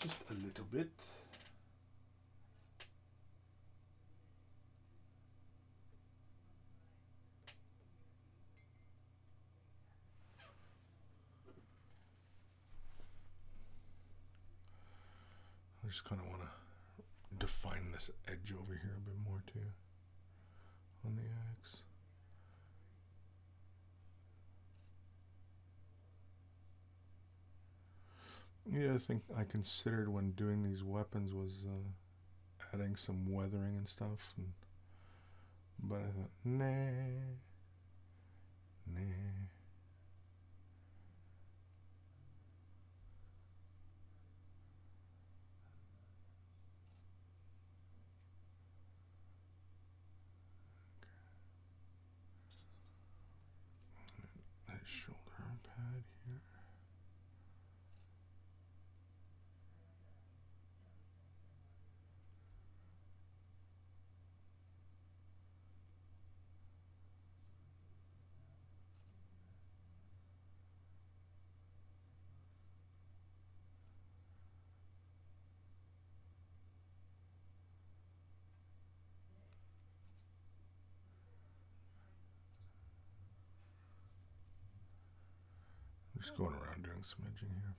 Just a little bit. I just kind of want to define this edge over here a bit more too. On the axe. Yeah, I think I considered when doing these weapons was adding some weathering and stuff, and, but I thought, nah. Shoulder pad here. Just going around doing some edging here.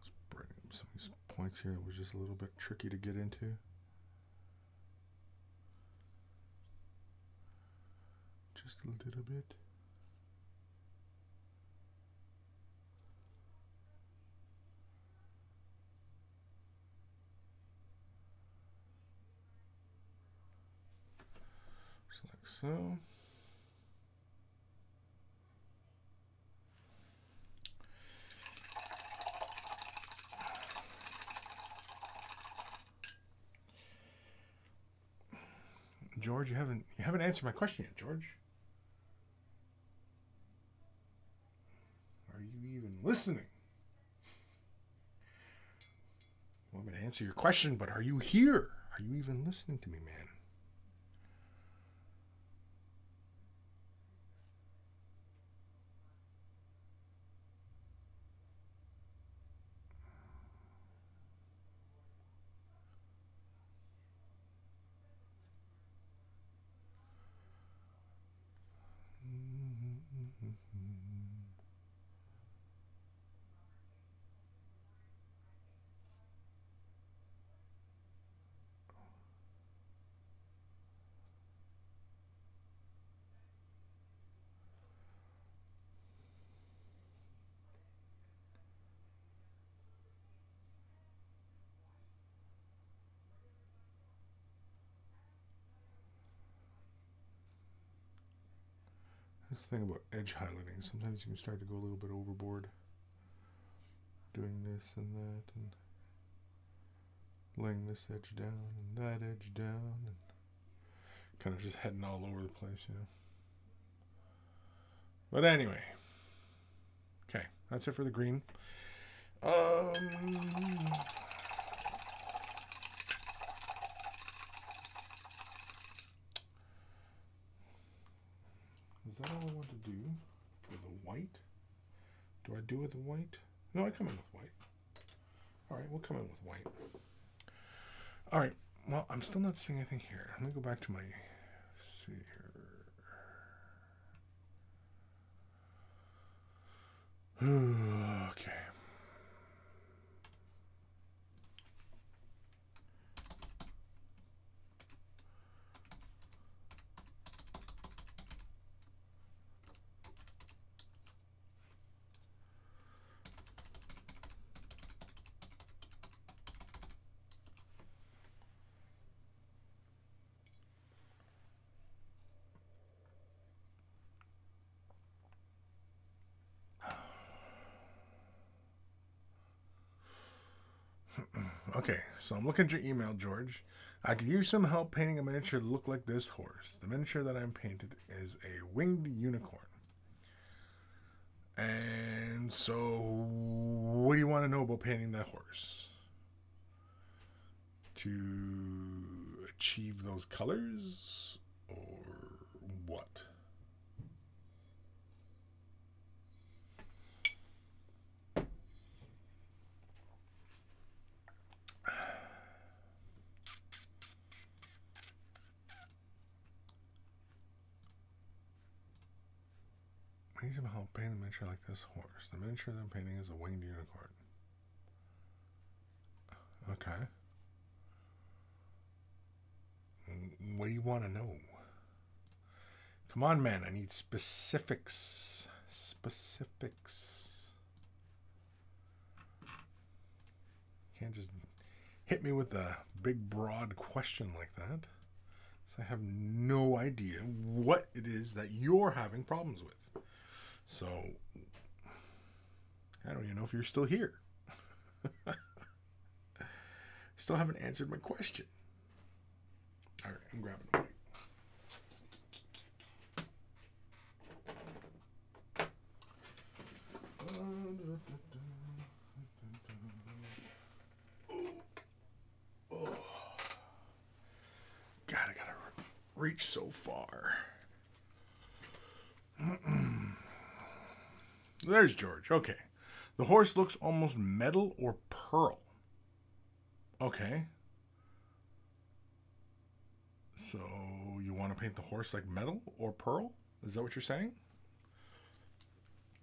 Let's bring up some of these points here that was just a little bit tricky to get into. Just a little bit. Just like so. George, you haven't answered my question yet, George. Are you even listening? Well, I'm going to answer your question, but are you here? Are you even listening to me, man? The thing about edge highlighting, sometimes you can start to go a little bit overboard doing this and that and laying this edge down and that edge down and kind of just heading all over the place, you know. But anyway, okay, that's it for the green. Is that all I want to do for the white? Do I do with the white? No, I come in with white. All right, we'll come in with white. All right, well, I'm still not seeing anything here. I'm going to go back to my, let's see here. Okay. Okay, so I'm looking at your email, George. I could use some help painting a miniature to look like this horse. The miniature that I'm painted is a winged unicorn. And so, what do you want to know about painting that horse? To achieve those colors, or what? I need some help painting a miniature like this horse. The miniature that I'm painting is a winged unicorn. Okay. What do you want to know? Come on, man. I need specifics. Specifics. You can't just hit me with a big, broad question like that. So I have no idea what it is that you're having problems with. So, I don't even know if you're still here. Still haven't answered my question. All right, I'm grabbing a mic. Oh. God, I gotta reach so far. There's George. Okay. The horse looks almost metal or pearl. Okay. So you want to paint the horse like metal or pearl? Is that what you're saying?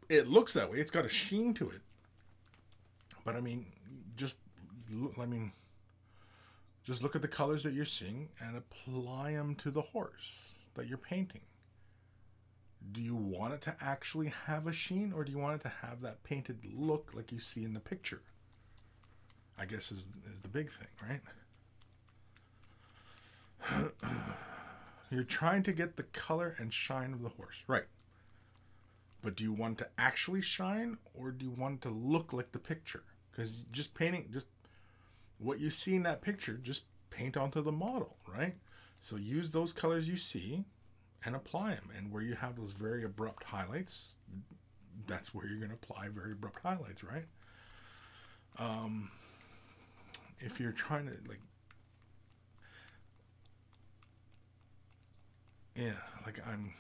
It looks that way. It's got a sheen to it. But I mean, just look at the colors that you're seeing and apply them to the horse that you're painting. Do you want it to actually have a sheen, or do you want it to have that painted look like you see in the picture? I guess is the big thing, right? You're trying to get the color and shine of the horse, right? But do you want it to actually shine, or do you want it to look like the picture? Because just painting, just what you see in that picture, just paint onto the model, right? So use those colors you see and apply them. And where you have those very abrupt highlights, that's where you're going to apply very abrupt highlights, right? If you're trying to, like, yeah, like I'm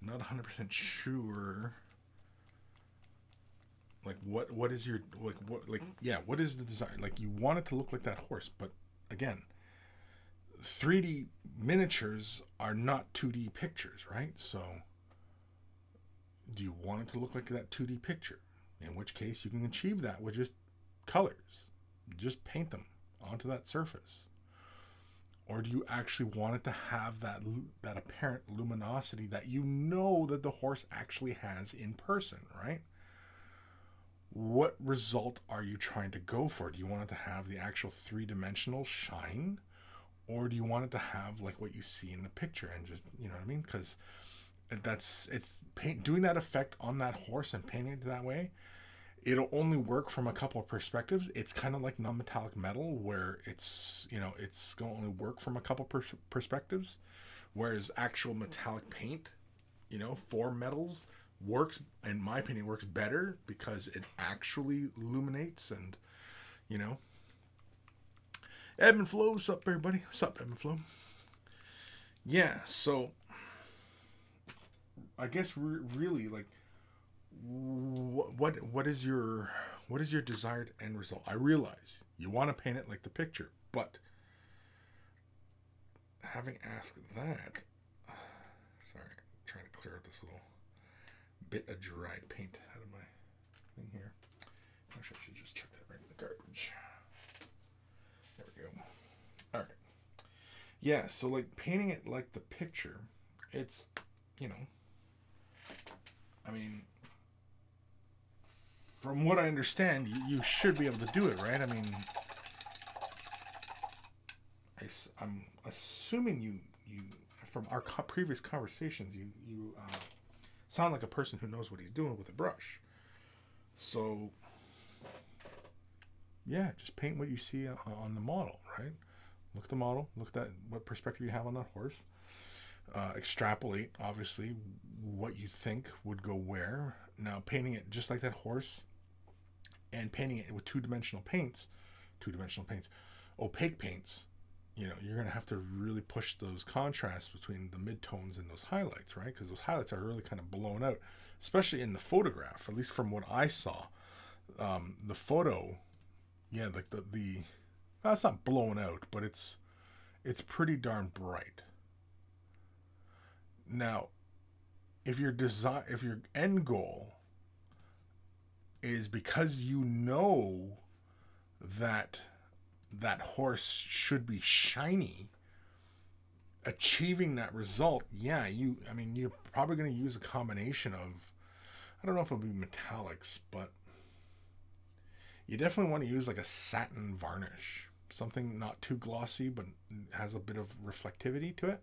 not 100% sure, like what is your, like, what, like, yeah, what is the design? Like, you want it to look like that horse, but again, 3D miniatures are not 2D pictures, right? So do you want it to look like that 2D picture? In which case you can achieve that with just colors. Just paint them onto that surface. Or do you actually want it to have that apparent luminosity that you know that the horse actually has in person, right? What result are you trying to go for? Do you want it to have the actual three-dimensional shine? Or do you want it to have like what you see in the picture and just, you know what I mean? Because doing that effect on that horse and painting it that way, it'll only work from a couple of perspectives. It's kind of like non-metallic metal where it's, you know, it's going to only work from a couple perspectives. Whereas actual metallic paint, you know, for metals works, in my opinion, works better because it actually illuminates and, you know, Ebb and Flow, what's up, everybody? What's up, Ebb and Flow? Yeah, so I guess really, like, what is your desired end result? I realize you want to paint it like the picture, but having asked that, sorry, I'm trying to clear out this little bit of dry paint out of my thing here. Actually, I should just chuck that right in the garbage. There we go. All right. Yeah, so like painting it like the picture, it's, you know, I mean, from what I understand, you should be able to do it, right? I mean, I'm assuming you from our previous conversations, you sound like a person who knows what he's doing with a brush. So Yeah, just paint what you see on the model, right? Look at the model, look at that, what perspective you have on that horse. Extrapolate, obviously, what you think would go where. Now, painting it just like that horse and painting it with two-dimensional paints, opaque paints, you know, you're going to have to really push those contrasts between the midtones and those highlights, right? Because those highlights are really kind of blown out, especially in the photograph, at least from what I saw. The photo, yeah, like the that's not blown out, but it's pretty darn bright. Now, if your design, if your end goal is because you know that that horse should be shiny, achieving that result, yeah, I mean, you're probably going to use a combination of, I don't know if it'll be metallics, but you definitely want to use like a satin varnish, something not too glossy but has a bit of reflectivity to it.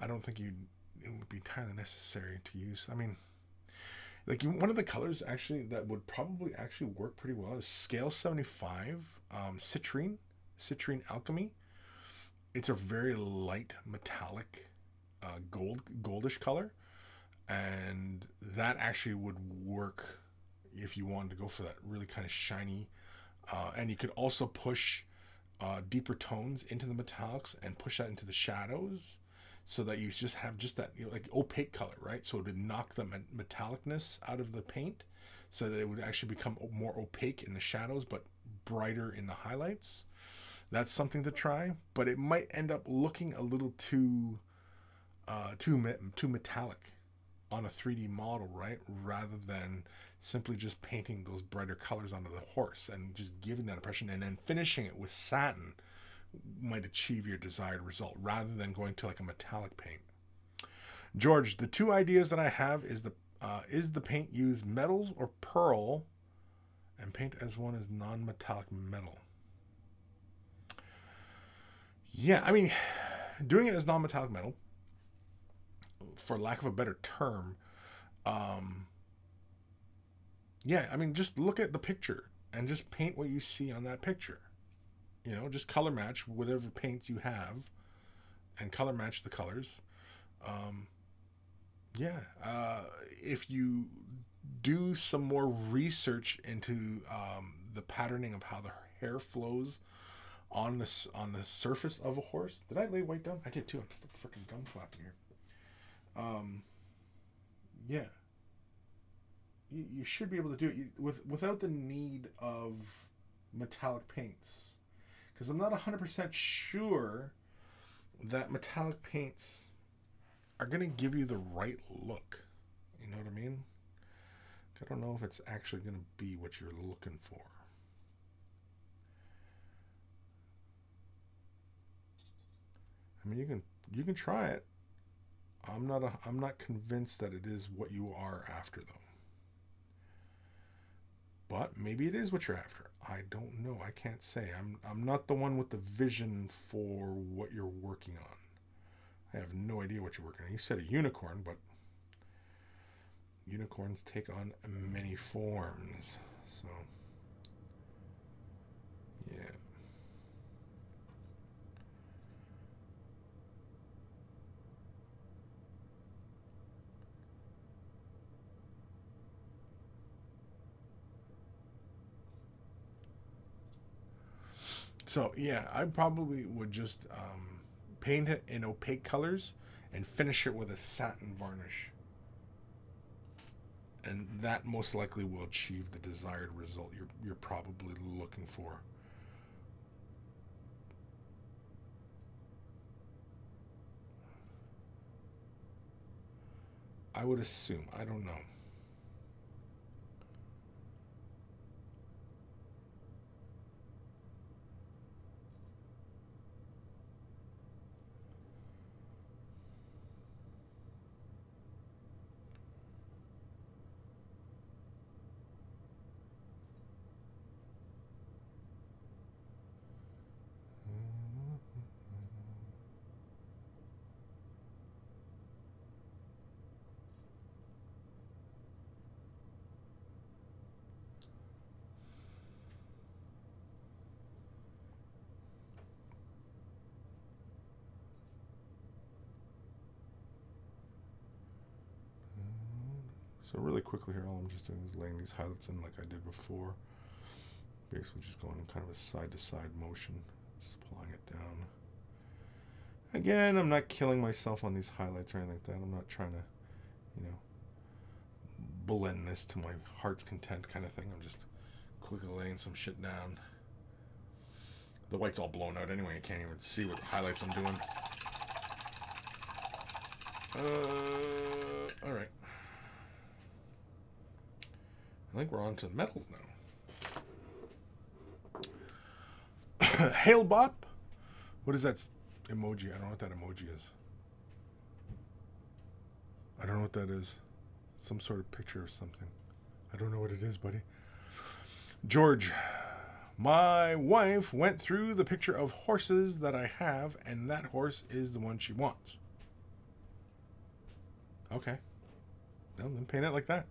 I don't think it would be entirely necessary to use. I mean, like one of the colors actually that would probably actually work pretty well is Scale 75 Citrine Alchemy. It's a very light metallic goldish color, and that actually would work if you wanted to go for that really kind of shiny. And you could also push deeper tones into the metallics and push that into the shadows, so that you just have just that, you know, like opaque color, right? So it would knock the metallicness out of the paint, so that it would actually become more opaque in the shadows, but brighter in the highlights. That's something to try, but it might end up looking a little too metallic on a 3D model, right? Rather than simply just painting those brighter colors onto the horse and just giving that impression, and then finishing it with satin might achieve your desired result, rather than going to like a metallic paint. George, the two ideas that I have is the paint use metals or pearl, and paint as one is non-metallic metal. Yeah, I mean, doing it as non-metallic metal, for lack of a better term, yeah, I mean, just look at the picture and just paint what you see on that picture. You know, just color match whatever paints you have and color match the colors. Yeah. If you do some more research into the patterning of how the hair flows on this, on the surface of a horse. Did I lay white down? I did too. I'm still freaking gum flapping here. Yeah. You should be able to do it without the need of metallic paints. Because I'm not 100% sure that metallic paints are going to give you the right look. You know what I mean? I don't know if it's actually going to be what you're looking for. I mean, you can try it. I'm not convinced that it is what you are after, though. But maybe it is what you're after. I don't know. I can't say. I'm not the one with the vision for what you're working on. I have no idea what you're working on. You said a unicorn, but unicorns take on many forms. So, yeah. So yeah, I probably would just paint it in opaque colors and finish it with a satin varnish. And that most likely will achieve the desired result you're probably looking for. I would assume, I don't know. So really quickly here, all I'm just doing is laying these highlights in like I did before. Basically just going in kind of a side-to-side motion, just applying it down. Again, I'm not killing myself on these highlights or anything like that. I'm not trying to, you know, blend this to my heart's content kind of thing. I'm just quickly laying some shit down. The white's all blown out anyway. I can't even see what highlights I'm doing. Alright. I think we're on to metals now. Hail Bop? What is that emoji? I don't know what that emoji is. I don't know what that is. Some sort of picture or something. I don't know what it is, buddy. George, my wife went through the picture of horses that I have, and that horse is the one she wants. Okay. No, then paint it like that.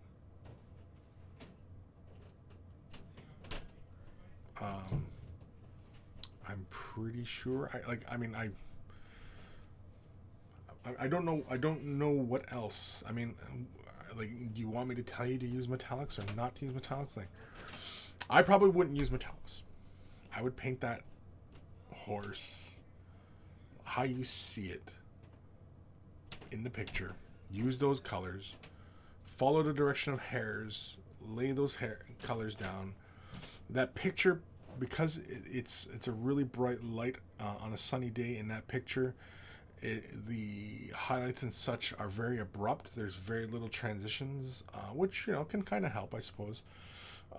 I'm pretty sure. I don't know. I don't know what else. I mean, like, do you want me to tell you to use metallics or not to use metallics? Like, I probably wouldn't use metallics. I would paint that horse how you see it in the picture. Use those colors. Follow the direction of hairs. Lay those colors down. That picture, because it's a really bright light on a sunny day in that picture. The highlights and such are very abrupt. There's very little transitions, which, you know, can kind of help, I suppose.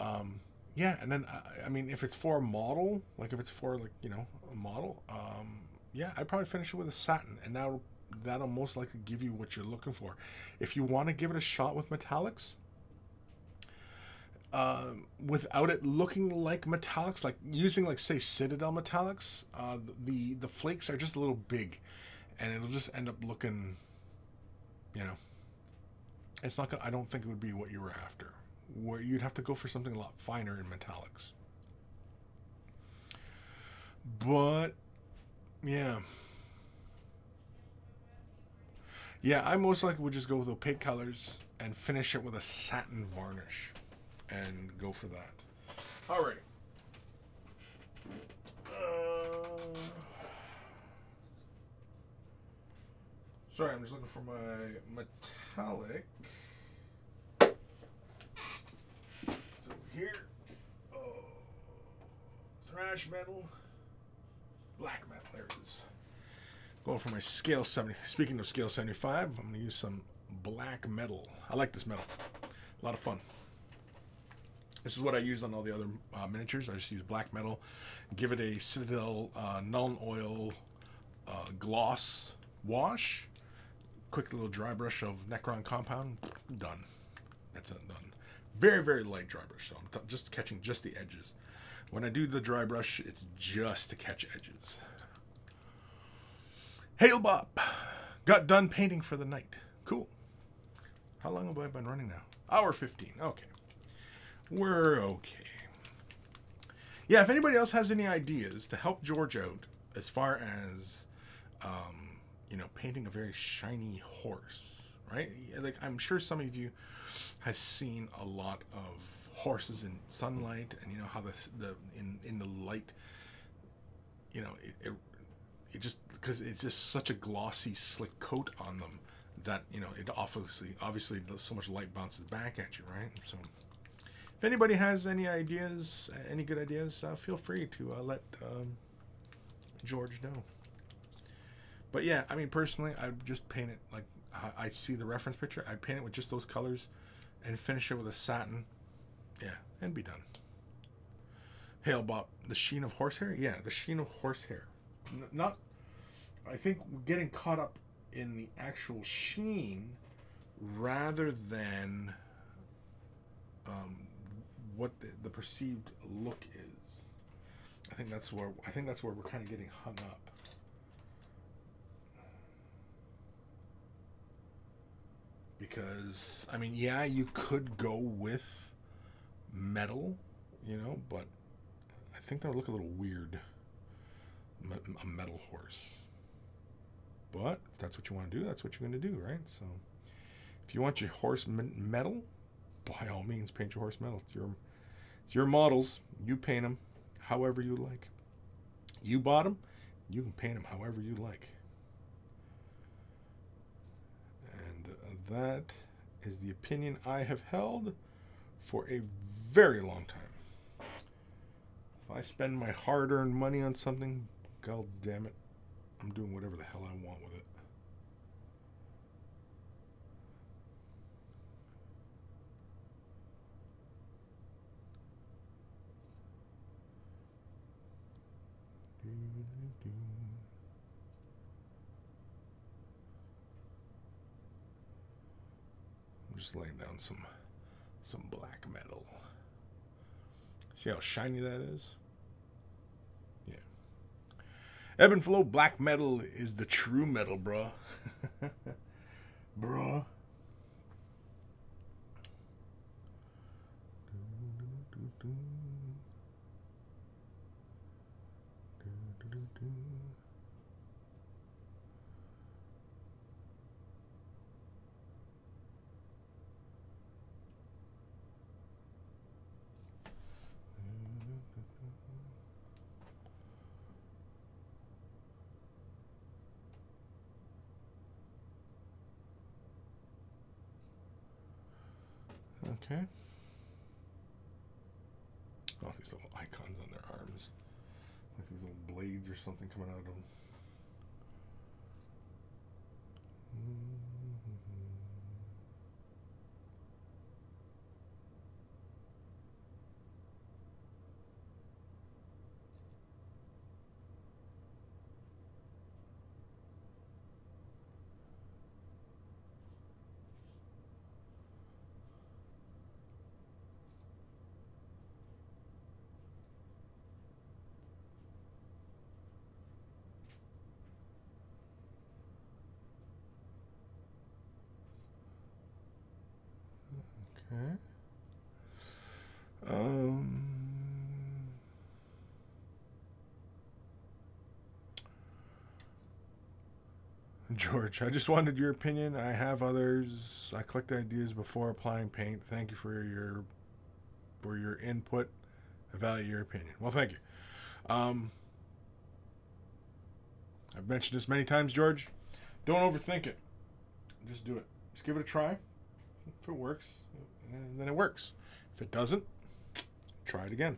Yeah, and then, I mean, if it's for a model, like if it's for, like, you know, a model, yeah, I'd probably finish it with a satin, and now that'll most likely give you what you're looking for. If you want to give it a shot with metallics, without it looking like metallics, like using, like, say, Citadel metallics, the flakes are just a little big. And it'll just end up looking, you know, it's not gonna, I don't think it would be what you were after. Where you'd have to go for something a lot finer in metallics. But, yeah. Yeah, I most likely would just go with opaque colors and finish it with a satin varnish. And go for that. Alright. Sorry, I'm just looking for my metallic. It's over here. Oh, thrash metal. Black metal, there it is. Going for my scale 70. Speaking of scale 75, I'm going to use some black metal. I like this metal. A lot of fun. This is what I used on all the other miniatures. I just use black metal. Give it a Citadel null and oil gloss wash. Quick little dry brush of Necron compound. Done. That's it. Done. Very, very light dry brush. So I'm just catching just the edges. When I do the dry brush, it's just to catch edges. Hail Bop. Got done painting for the night. Cool. How long have I been running now? Hour 15. Okay. We're okay. Yeah, if anybody else has any ideas to help George out as far as, you know, painting a very shiny horse, right? Like, I'm sure some of you has seen a lot of horses in sunlight, and you know how in the light, you know, it just, because it's just such a glossy, slick coat on them that, you know, it obviously so much light bounces back at you, right? And so, if anybody has any ideas, any good ideas, feel free to let George know. But yeah, I mean, personally, I'd just paint it like I see the reference picture. I'd paint it with just those colors and finish it with a satin. Yeah, and be done. Hail Bop, the sheen of horsehair? Yeah, the sheen of horsehair. Not, I think getting caught up in the actual sheen rather than what the perceived look is. I think that's where we're kind of getting hung up. Because, I mean, yeah, you could go with metal, you know, but I think that would look a little weird, a metal horse. But if that's what you want to do, that's what you're going to do, right? So if you want your horse metal, all means, paint your horse metal. It's your models. You paint them however you like. You bought them. You can paint them however you like. And that is the opinion I have held for a very long time. If I spend my hard-earned money on something, god damn it, I'm doing whatever the hell I want with it. I'm just laying down some black metal. See how shiny that is? Yeah. Ebb and flow black metal is the true metal, bruh. Bruh. Okay. Oh, these little icons on their arms. Like these little blades or something coming out of them. George, I just wanted your opinion. I have others. I collect ideas before applying paint. Thank you for your input. I value your opinion. Well, thank you. I've mentioned this many times, George. Don't overthink it. Just do it. Just give it a try. If it works, then it works. If it doesn't, try it again.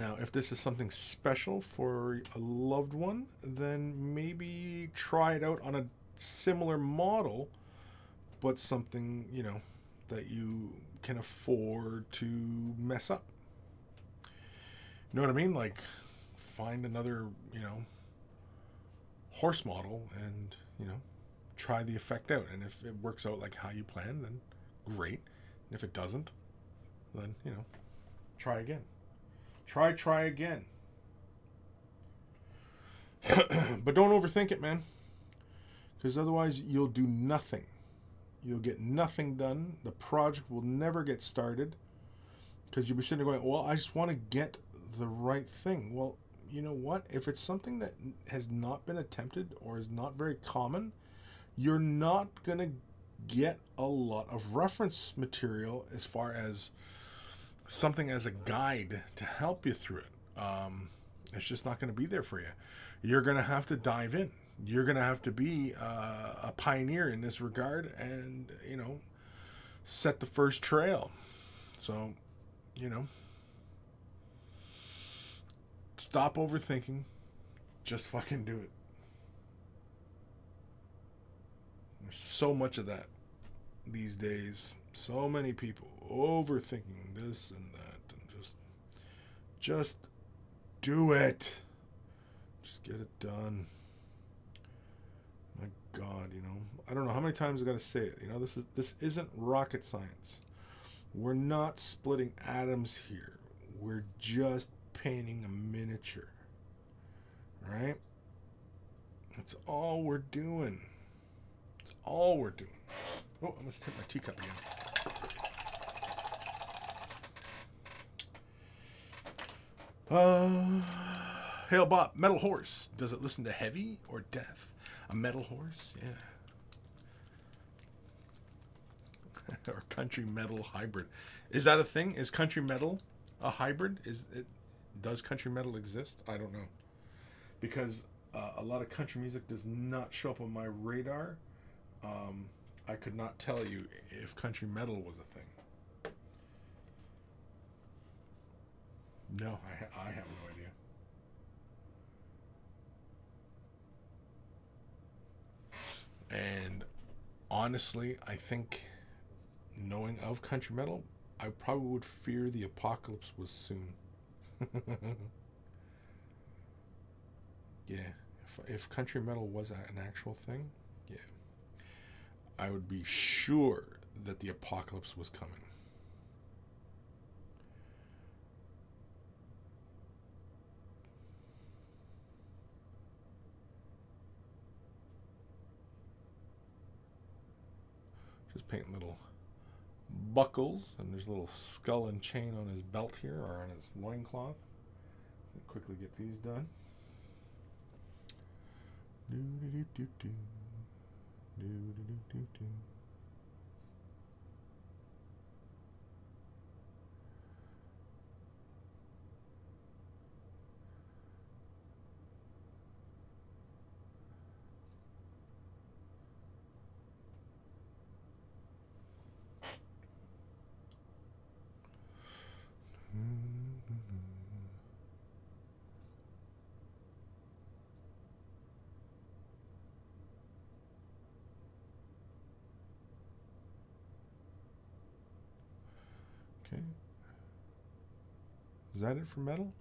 Now, if this is something special for a loved one, then maybe try it out on a similar model, but something, you know, that you can afford to mess up. You know what I mean? Like, find another, you know, horse model and, you know, try the effect out. And if it works out like how you planned, then great. And if it doesn't, then, you know, try again. Try again. But don't overthink it, man. Because otherwise, you'll do nothing. You'll get nothing done. The project will never get started. Because you'll be sitting there going, well, I just want to get the right thing. Well, you know what? If it's something that has not been attempted or is not very common, you're not going to get a lot of reference material as far as something as a guide to help you through it. It's just not going to be there for you. You're going to have to dive in. You're going to have to be a pioneer in this regard and, you know, set the first trail. So, you know, stop overthinking. Just fucking do it. There's so much of that these days. So many people overthinking this and that, and just do it. Just get it done. My God, you know, I don't know how many times I got to say it. You know, this isn't rocket science. We're not splitting atoms here. We're just painting a miniature, right? That's all we're doing. That's all we're doing. Oh, I must hit my teacup again. Hail Bob, metal horse. Does it listen to heavy or death? A metal horse? Yeah. or country metal hybrid. Is that a thing? Is country metal a hybrid? Is it? Does country metal exist? I don't know, because a lot of country music does not show up on my radar. I could not tell you if country metal was a thing. No, I have no idea. And honestly, I think knowing of country metal, I probably would fear the apocalypse was soon. Yeah, if country metal was an actual thing, yeah, I would be sure that the apocalypse was coming. Just paint little buckles, and there's a little skull and chain on his belt here, or on his loincloth. Quickly get these done. Okay. Is that it for metal?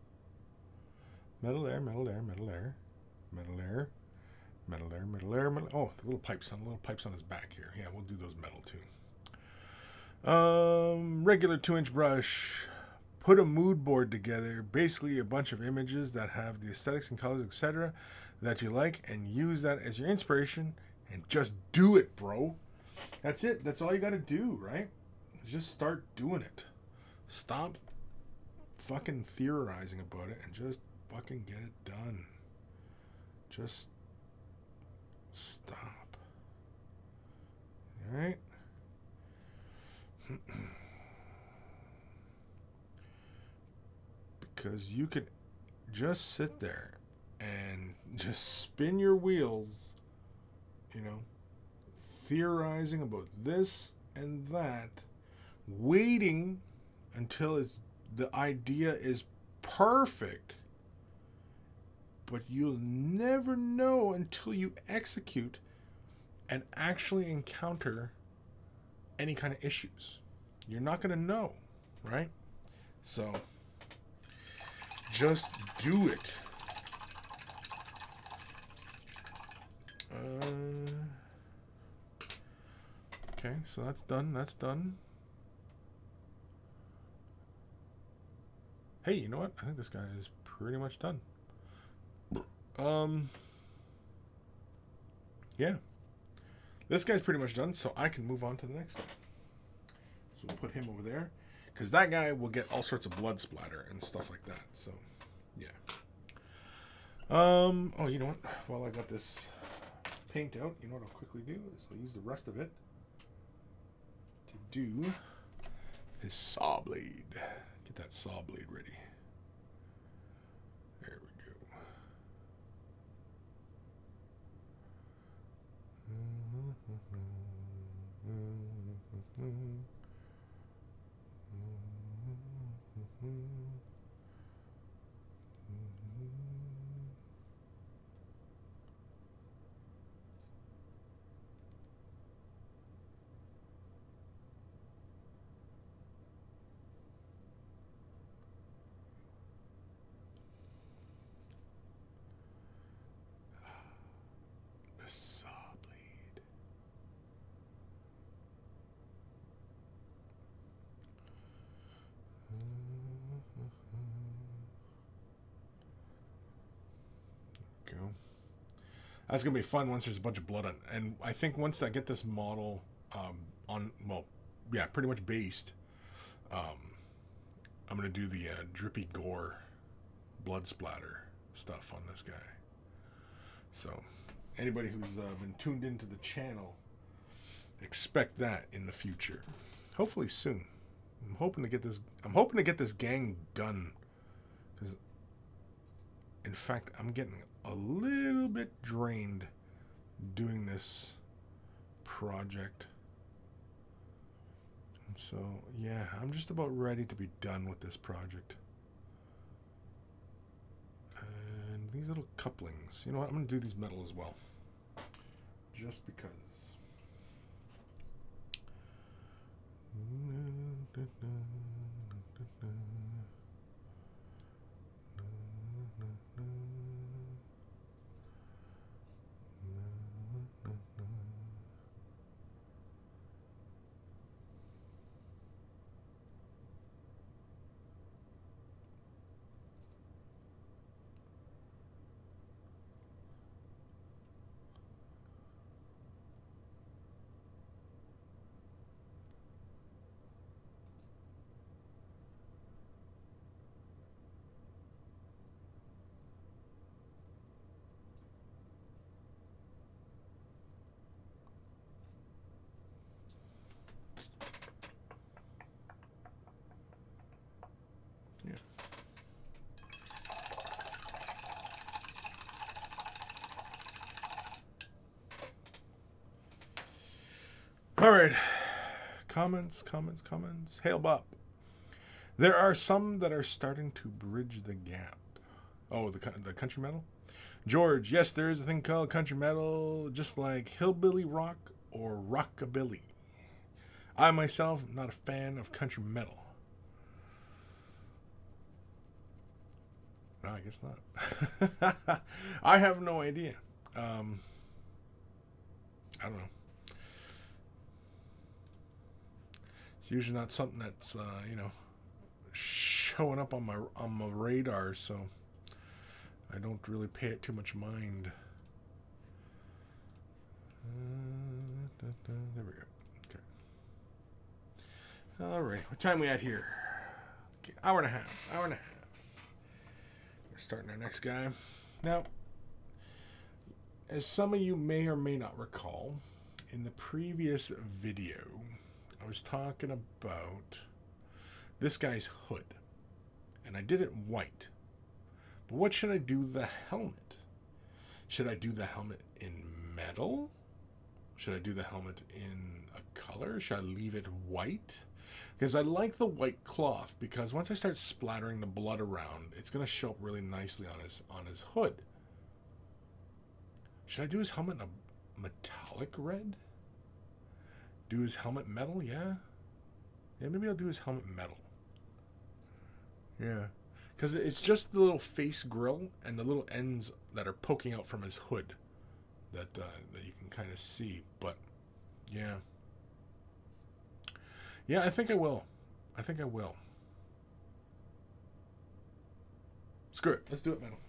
Metal air, metal air, metal air, metal air, metal air, metal air, metal. Oh, the little pipes on his back here. Yeah, we'll do those metal too. Regular 2-inch brush. Put a mood board together. Basically, a bunch of images that have the aesthetics and colors, etc., that you like, and use that as your inspiration. And just do it, bro. That's it. That's all you got to do, right? Just start doing it. Stop fucking theorizing about it and just fucking get it done. Just stop. All right. Because you could just sit there and just spin your wheels, you know, theorizing about this and that, waiting until the idea is perfect, but you'll never know until you execute and actually encounter any kind of issues. You're not going to know, right? So just do it. Okay, so that's done. That's done. Hey, you know what? I think this guy is pretty much done. Yeah. This guy's pretty much done, so I can move on to the next guy. So we'll put him over there, because that guy will get all sorts of blood splatter and stuff like that. So, yeah. Oh, you know what? While I got this paint out, you know what I'll quickly do is I'll use the rest of it to do his saw blade. Get that saw blade ready. There we go. That's gonna be fun once there's a bunch of blood on, and I think once I get this model on, well, yeah, pretty much based, I'm gonna do the drippy gore, blood splatter stuff on this guy. So, anybody who's been tuned into the channel expect that in the future. Hopefully soon. I'm hoping to get this gang done. Because in fact, I'm getting a little bit drained doing this project. And so, yeah, I'm just about ready to be done with this project. And these little couplings. You know what? I'm going to do these metal as well. Just because. All right, comments. Hail Bop. There are some that are starting to bridge the gap. Oh, the country metal? George, yes, there is a thing called country metal, just like hillbilly rock or rockabilly. I myself am not a fan of country metal. No, I guess not. I have no idea. I don't know. It's usually not something that's you know, showing up on my radar, so I don't really pay it too much mind. There we go. Okay. All right. What time we at here? Okay, hour and a half. We're starting our next guy. Now, as some of you may or may not recall, in the previous video, I was talking about this guy's hood, and I did it white. But what should I do the helmet? Should I do the helmet in metal? Should I do the helmet in a color? Should I leave it white? Because I like the white cloth, because once I start splattering the blood around, it's going to show up really nicely on his hood. Should I do his helmet in a metallic red? Do his helmet metal? Yeah. Yeah, maybe I'll do his helmet metal. Yeah. Because it's just the little face grill and the little ends that are poking out from his hood that that you can kind of see. But, yeah. Yeah, I think I will. Screw it. Let's do it metal.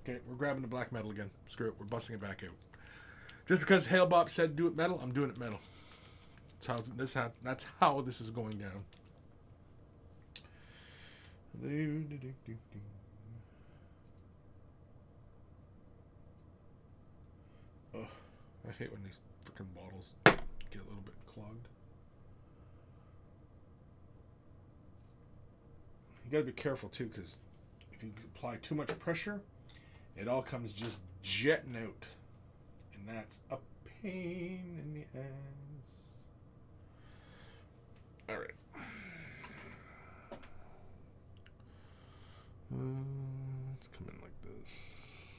Okay, we're grabbing the black metal again. Screw it. We're busting it back out. Just because Hail Bop said do it metal, I'm doing it metal. That's how this is going down. Oh, I hate when these freaking bottles get a little bit clogged. You gotta be careful too, because if you apply too much pressure, it all comes just jetting out, and that's a pain in the ass. All right. Let's come in like this.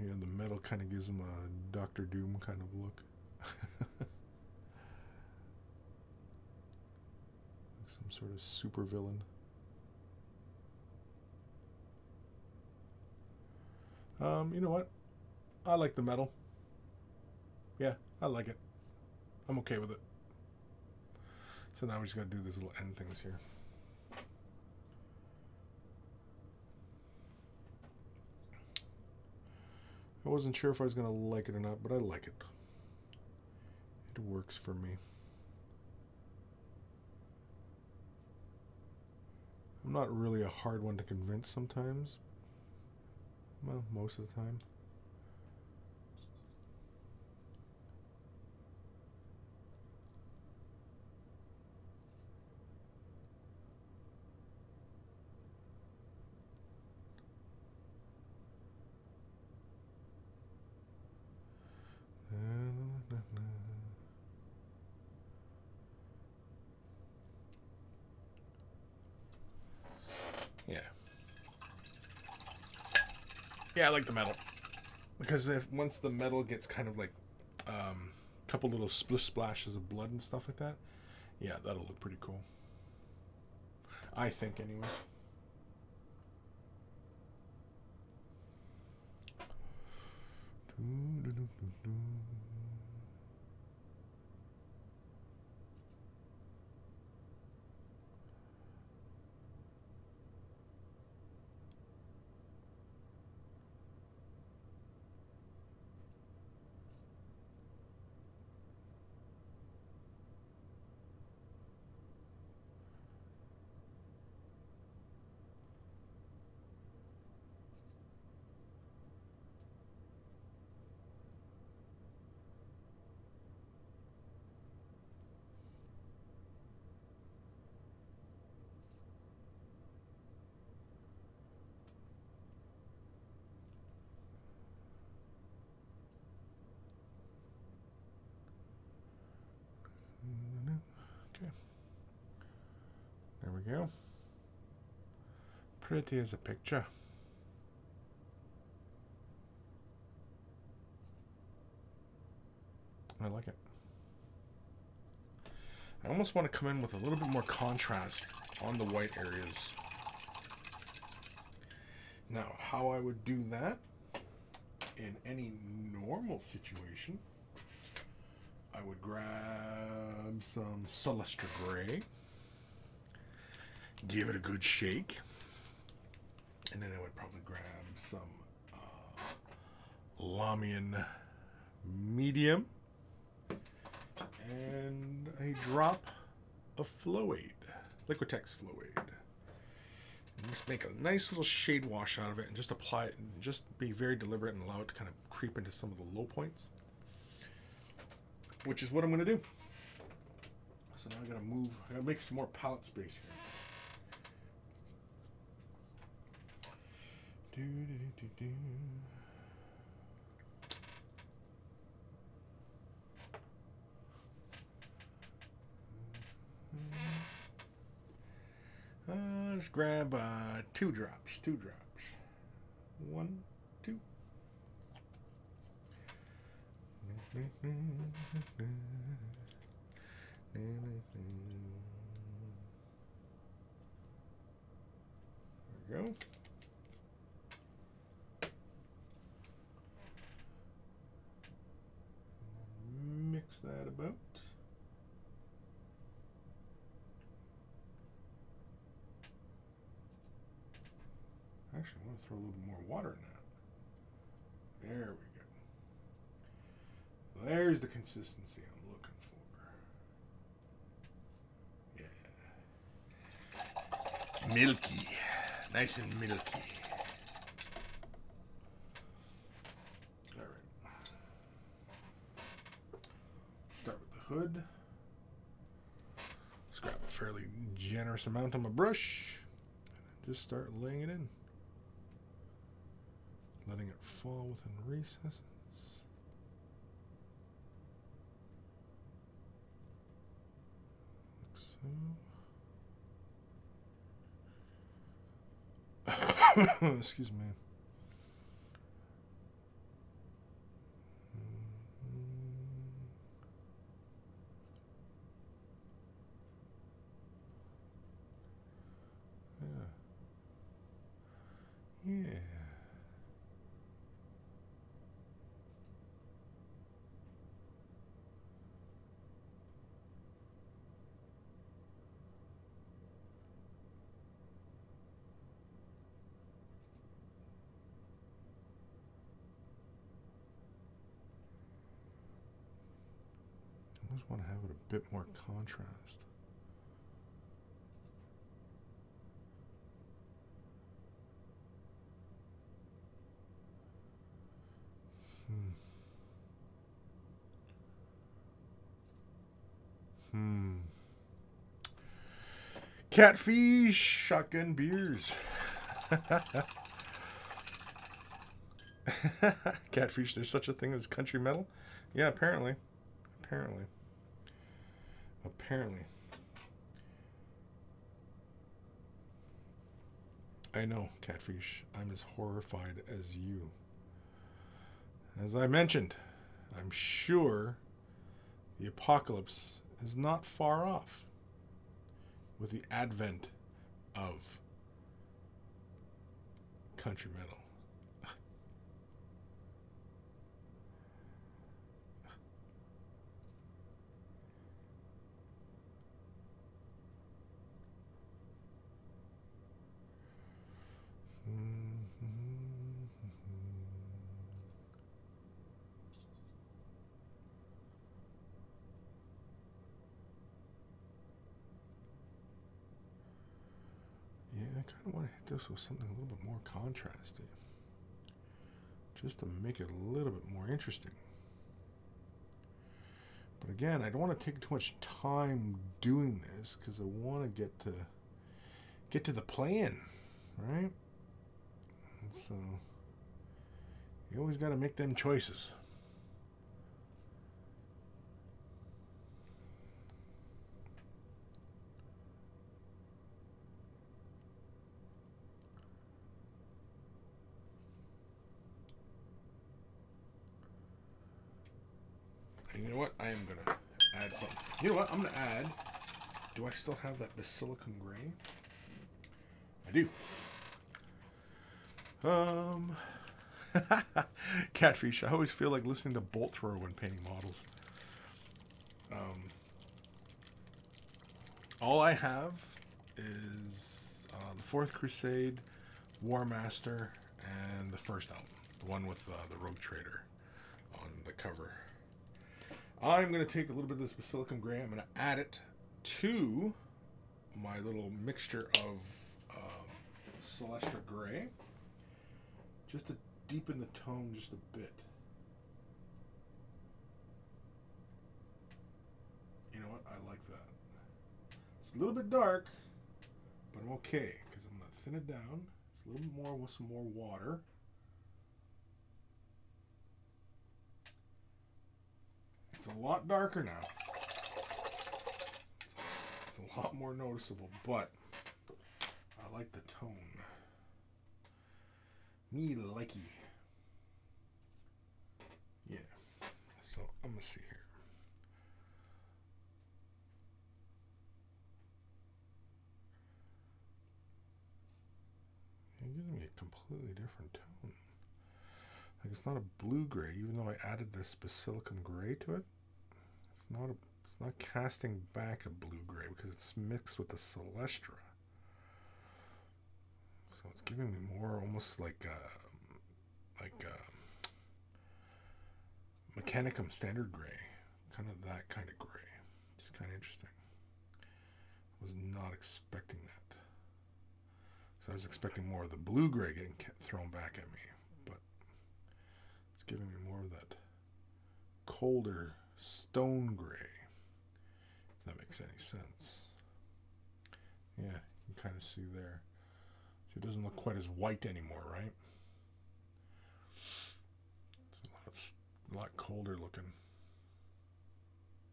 Yeah, the metal kind of gives him a Doctor Doom kind of look. Sort of super villain. You know what? I like the metal. Yeah, I like it. I'm okay with it. So now we just gotta do these little end things here. I wasn't sure if I was gonna like it or not, but I like it. It works for me. I'm not really a hard one to convince sometimes. Well, most of the time. Yeah, I like the metal, because if once the metal gets kind of like a couple little splish splashes of blood and stuff like that, yeah, that'll look pretty cool. I think, anyway. Go. Pretty as a picture. I like it. I almost want to come in with a little bit more contrast on the white areas. Now, how I would do that in any normal situation, I would grab some Celestra Grey. Give it a good shake, and then I would probably grab some Lamian medium and a drop of Flow-Aid, Liquitex Flow-Aid, and just make a nice little shade wash out of it and just apply it and just be very deliberate and allow it to kind of creep into some of the low points, which is what I'm going to do. So now I gotta move, I gotta make some more palette space here. Let's grab two drops. One, two. There we go. Mix that about. Actually, I want to throw a little bit more water in that. There we go. There's the consistency I'm looking for. Yeah. Milky. Nice and milky. Hood. Let's grab a fairly generous amount on my brush and just start laying it in, letting it fall within recesses. Like so. Excuse me. Want to have it a bit more contrast. Catfish, shotgun beers. Catfish, there's such a thing as country metal? Yeah, apparently. Apparently. I know, Catfish. I'm as horrified as you. As I mentioned, I'm sure the apocalypse is not far off with the advent of country metal. I want to hit this with something a little bit more contrasty, just to make it a little bit more interesting. But again, I don't want to take too much time doing this because I want to get to the plan, right? And so you always got to make them choices. You know what, I'm going to add, do I still have that Basilicum Gray? I do. Catfish, I always feel like listening to Bolt Thrower when painting models. All I have is the Fourth Crusade, War Master, and the first album. The one with the Rogue Trader on the cover. I'm going to take a little bit of this Basilicum Gray. I'm going to add it to my little mixture of Celestra Grey, just to deepen the tone just a bit. You know what? I like that. It's a little bit dark, but I'm okay because I'm going to thin it down. It's a little bit more with some more water. It's a lot darker now. It's a lot more noticeable, but I like the tone. Me likey. Yeah. So I'm gonna see here. It gives me a completely different tone. Like it's not a blue gray, even though I added this Basilicum Gray to it. It's not casting back a blue gray because it's mixed with the Celestra. So it's giving me more almost like a Mechanicum standard gray, kind of that kind of gray. Just kind of interesting. I was not expecting that. So I was expecting more of the blue gray getting thrown back at me. It's giving me more of that colder stone gray, if that makes any sense. Yeah, you can kind of see there. So it doesn't look quite as white anymore, right? It's a lot colder looking.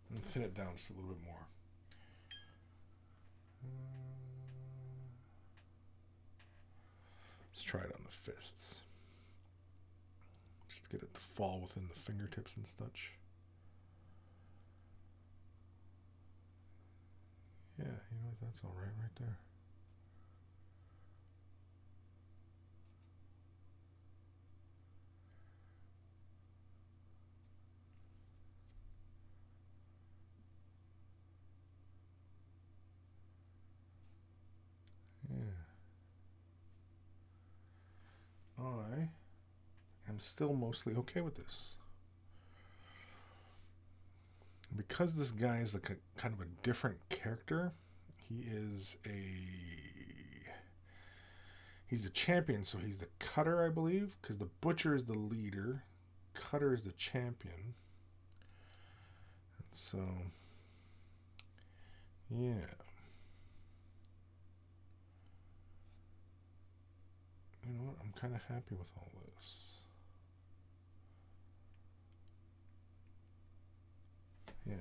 I'm gonna thin it down just a little bit more. Let's try it on the fists. Get it to fall within the fingertips and such. Yeah, you know what? That's all right, right there. Yeah. I'm still mostly okay with this. Because this guy is like a kind of a different character, he's a champion, so he's the cutter, I believe, because the butcher is the leader, cutter is the champion. And so Yeah. You know what? I'm kind of happy with all this. Yeah.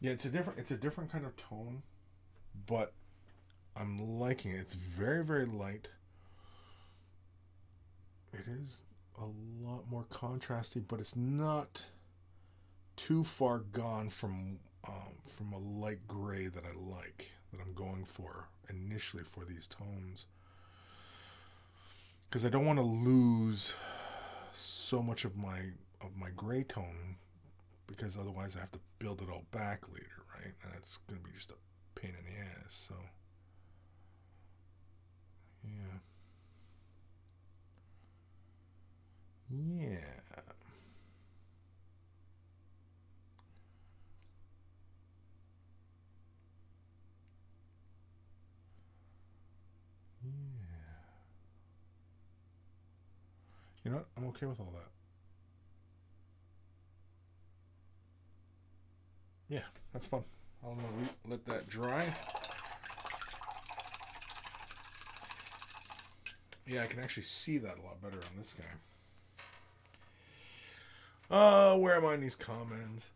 Yeah, it's a different kind of tone, but I'm liking it. It's very, very light. It is a lot more contrasty, but it's not too far gone from a light gray that I like, that I'm going for initially for these tones, because I don't want to lose so much of my gray tone, because otherwise I have to build it all back later, right? And that's going to be just a pain in the ass, so. Yeah. Yeah. Yeah. You know what? I'm okay with all that. Yeah, that's fun. I'm gonna let that dry. Yeah, I can actually see that a lot better on this guy. Oh, where am I in these comments?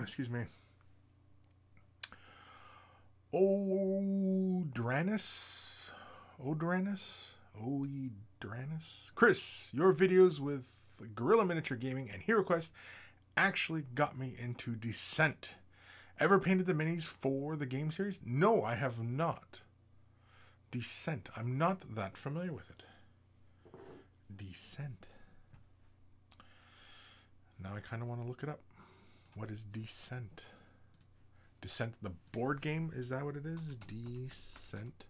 Excuse me. Odranus? Chris, your videos with Guerrilla Miniature Gaming and HeroQuest actually got me into Descent. Ever painted the minis for the game series? No, I have not. Descent. I'm not that familiar with it. Descent. Now I kind of want to look it up. What is Descent? Descent, the board game? Is that what it is? Descent.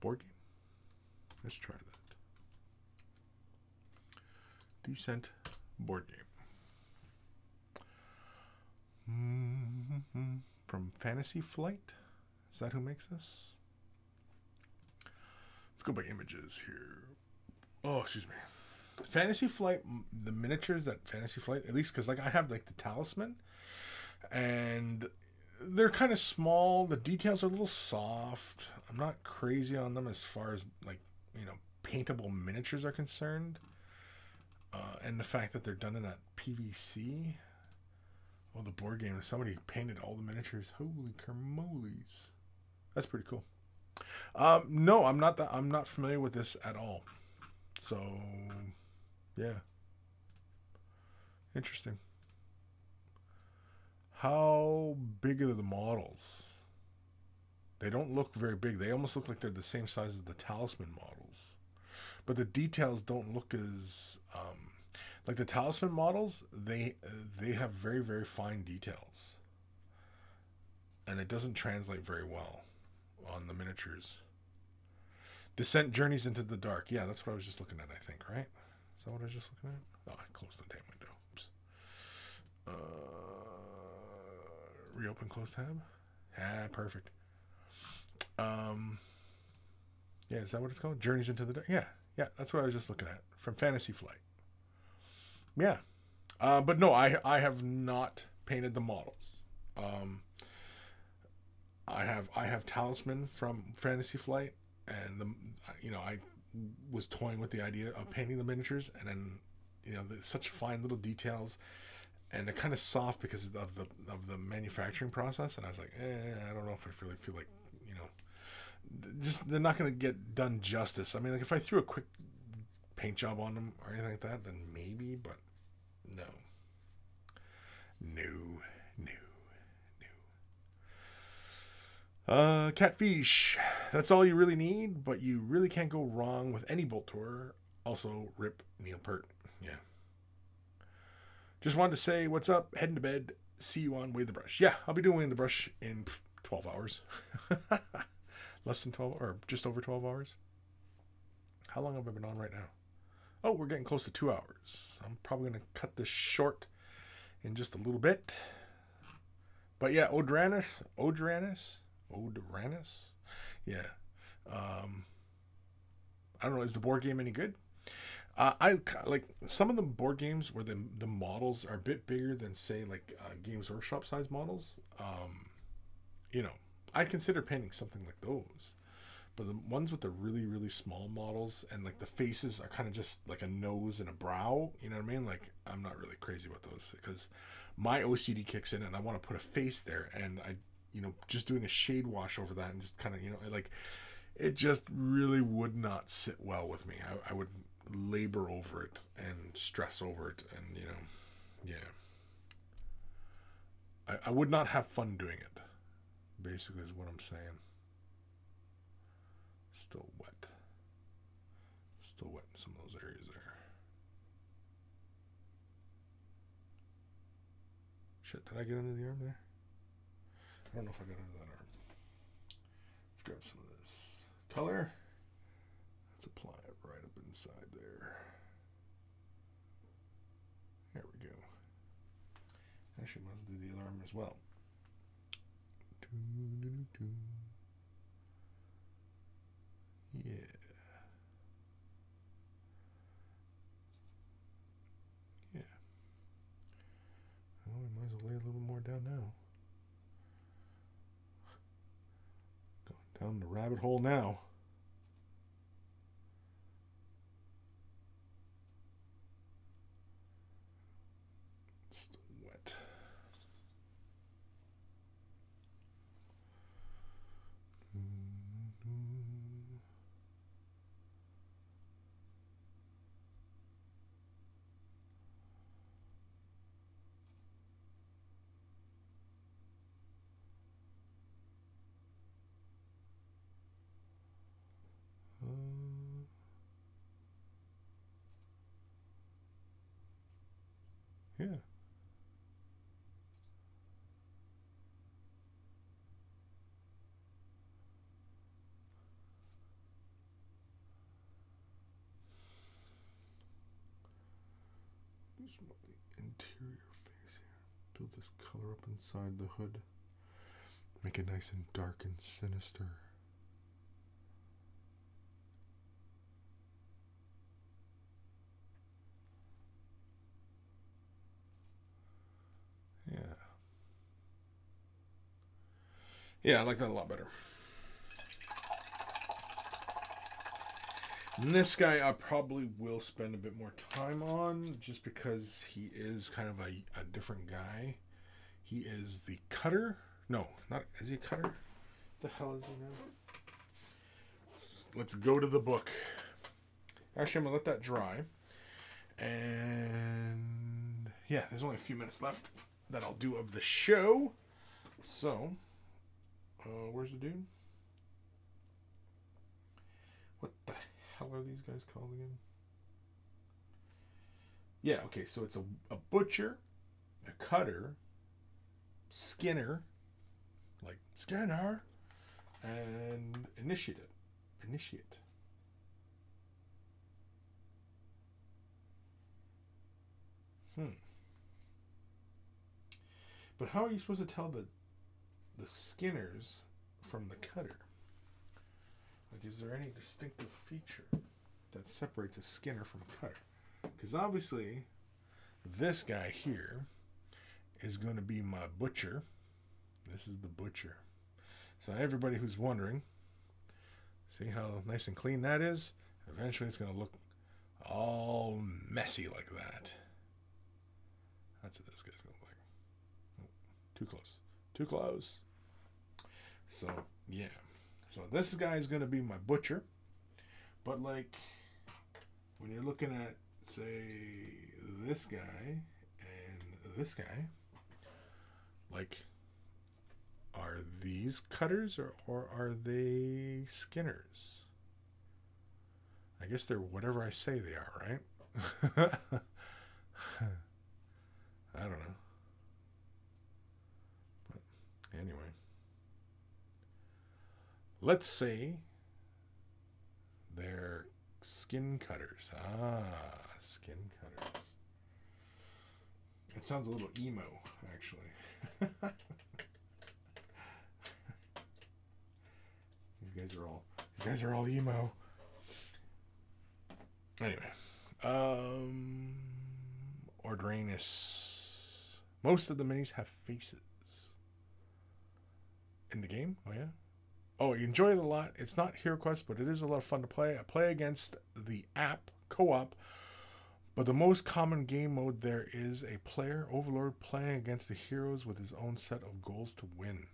Board game? Let's try that. Descent board game. From Fantasy Flight? Is that who makes this? Let's go by images here. Oh, excuse me. Fantasy Flight, the miniatures that Fantasy Flight, at least because like I have like the Talisman and they're kind of small. The details are a little soft. I'm not crazy on them as far as like, you know, paintable miniatures are concerned. And the fact that they're done in that PVC. Oh, the board game. Somebody painted all the miniatures. Holy kermoles. That's pretty cool. No, I'm not familiar with this at all. So, yeah. Interesting. How big are the models? They don't look very big. They almost look like they're the same size as the Talisman models. But the details don't look as... like the Talisman models, they have very, very fine details. And it doesn't translate very well on the miniatures. Descent Journeys into the Dark. Yeah, that's what I was just looking at, I think, right? Is that what I was just looking at? Oh, I closed the damn window. Oops. Reopen close tab. Ah, perfect. Yeah, is that what it's called? Journeys into the Dark. Yeah, yeah, that's what I was just looking at. From Fantasy Flight. Yeah, but no, I have not painted the models. I have Talisman from Fantasy Flight, and I was toying with the idea of painting the miniatures, and then such fine little details, and they're kind of soft because of the manufacturing process, and I was like, I don't know if I really feel like they're not going to get done justice. I mean, like if I threw a quick paint job on them or anything like that, then maybe, but. No. Catfish. That's all you really need, but you really can't go wrong with any bolt tour. Also, rip Neil Peart. Yeah. Just wanted to say what's up. Heading to bed. See you on Way of the Brush. Yeah, I'll be doing Way of the Brush in 12 hours. Less than 12, or just over 12 hours. How long have I been on right now? Oh, we're getting close to 2 hours. I'm probably going to cut this short in just a little bit. But yeah, Odoranus? Yeah. I don't know, is the board game any good? I like some of the board games where the models are a bit bigger than, say, like Games Workshop size models. You know, I consider painting something like those. But the ones with the really, really small models and like the faces are kind of just like a nose and a brow, you know what I mean? Like, I'm not really crazy about those because my OCD kicks in and I want to put a face there, and I, you know, just doing a shade wash over that and just kind of, you know, like it just really would not sit well with me. I would labor over it and stress over it, and, you know, yeah. I would not have fun doing it, basically, is what I'm saying. Still wet. Still wet in some of those areas there. Shit, did I get under the arm there? I don't know if I got under that arm. Let's grab some of this color. Let's apply it right up inside there. There we go. Actually, might as well do the other arm as well. Yeah. Yeah. Well, we might as well lay a little more down now. Going down the rabbit hole now. Still wet. Yeah. There's not the interior face here. Build this color up inside the hood. Make it nice and dark and sinister. Yeah, I like that a lot better. And this guy I probably will spend a bit more time on just because he is kind of a different guy. He is the cutter. No, not, is he a cutter? What the hell is he now? Let's go to the book. Actually, I'm gonna let that dry. And yeah, there's only a few minutes left that I'll do of the show. So, where's the dude? What the hell are these guys called again? Yeah, okay, so it's a butcher, a cutter, skinner, like skinner, and initiate. Initiate. But how are you supposed to tell the skinners from the cutter? Like, is there any distinctive feature that separates a skinner from a cutter? Because obviously this guy here is going to be my butcher. This is the butcher. So everybody who's wondering, see how nice and clean that is? Eventually it's going to look all messy like that. That's what this guy's going to look like. Oh, too close. Too close. So, yeah. So, this guy is going to be my butcher. But, like, when you're looking at, say, this guy and this guy, like, are these cutters or are they skinners? I guess they're whatever I say they are, right? I don't know. But anyway. Let's say they're skin cutters. Ah, skin cutters. It sounds a little emo, actually. These guys are all emo. Anyway, Ordrainus. Most of the minis have faces. In the game? Oh, yeah? Oh, you enjoy it a lot. It's not HeroQuest, but it is a lot of fun to play. I play against the app, co-op, but the most common game mode there is a player overlord playing against the heroes with his own set of goals to win.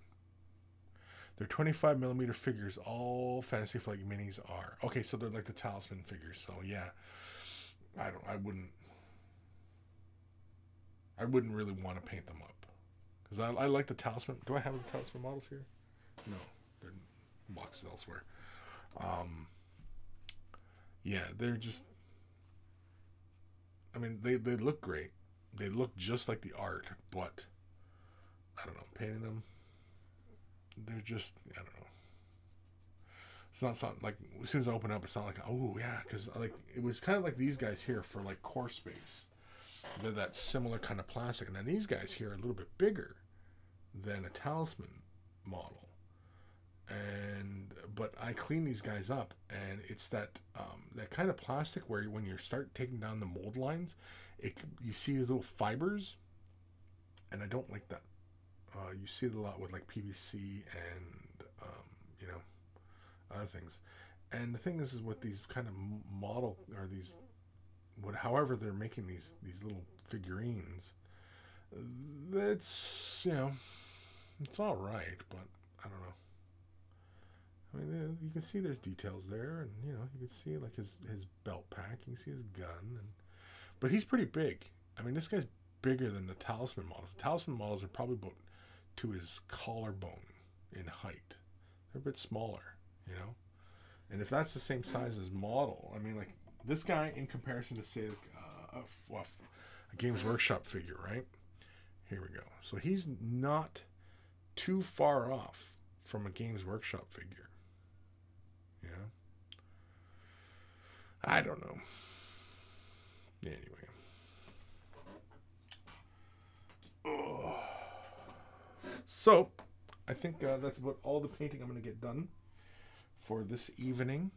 They're 25mm figures. All Fantasy Flight minis are. Okay, so they're like the Talisman figures. So yeah, I wouldn't really want to paint them up because I like the Talisman. Do I have the Talisman models here? No, they're in boxes elsewhere. Yeah, they're just. I mean, they look great. They look just like the art, but I don't know, painting them. They're just, I don't know. It's not something like, as soon as I open it up, it's not like, oh yeah, because like it was kind of like these guys here for like core space. They're that similar kind of plastic, and then these guys here are a little bit bigger than a Talisman model. But I clean these guys up, and it's that that kind of plastic where when you start taking down the mold lines, you see these little fibers, and I don't like that. You see it a lot with like PVC and you know, other things. And the thing is with these kind of model or these, however they're making these little figurines, that's, you know, it's all right, but I don't know. I mean, you can see there's details there, and you know, you can see like his belt pack, you can see his gun, but he's pretty big. I mean, this guy's bigger than the Talisman models. The Talisman models are probably about to his collarbone in height. They're a bit smaller, you know. And if that's the same size as model, I mean, like this guy in comparison to say like a Games Workshop figure, right? Here we go. So he's not too far off from a Games Workshop figure. You know? I don't know. Anyway. Ugh. So, I think that's about all the painting I'm going to get done for this evening.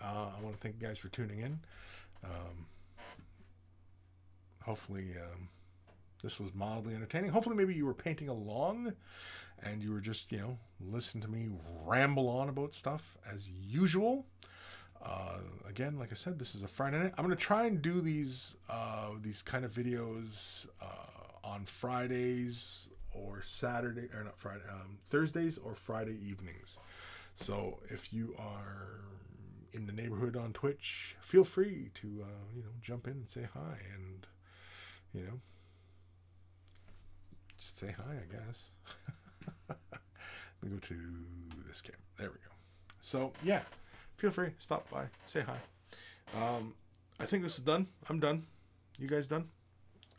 I want to thank you guys for tuning in. Hopefully this was mildly entertaining. Hopefully maybe you were painting along and you were just, you know, listening to me ramble on about stuff as usual. Again, like I said, this is a Friday night. I'm going to try and do these kind of videos on Fridays or Saturday, or not Friday, Thursdays or Friday evenings. So if you are in the neighborhood on Twitch, feel free to, you know, jump in and say hi and, you know, just say hi, I guess. Let me go to this camera. There we go. So, yeah. Feel free, stop by, say hi. I think this is done. I'm done. You guys done?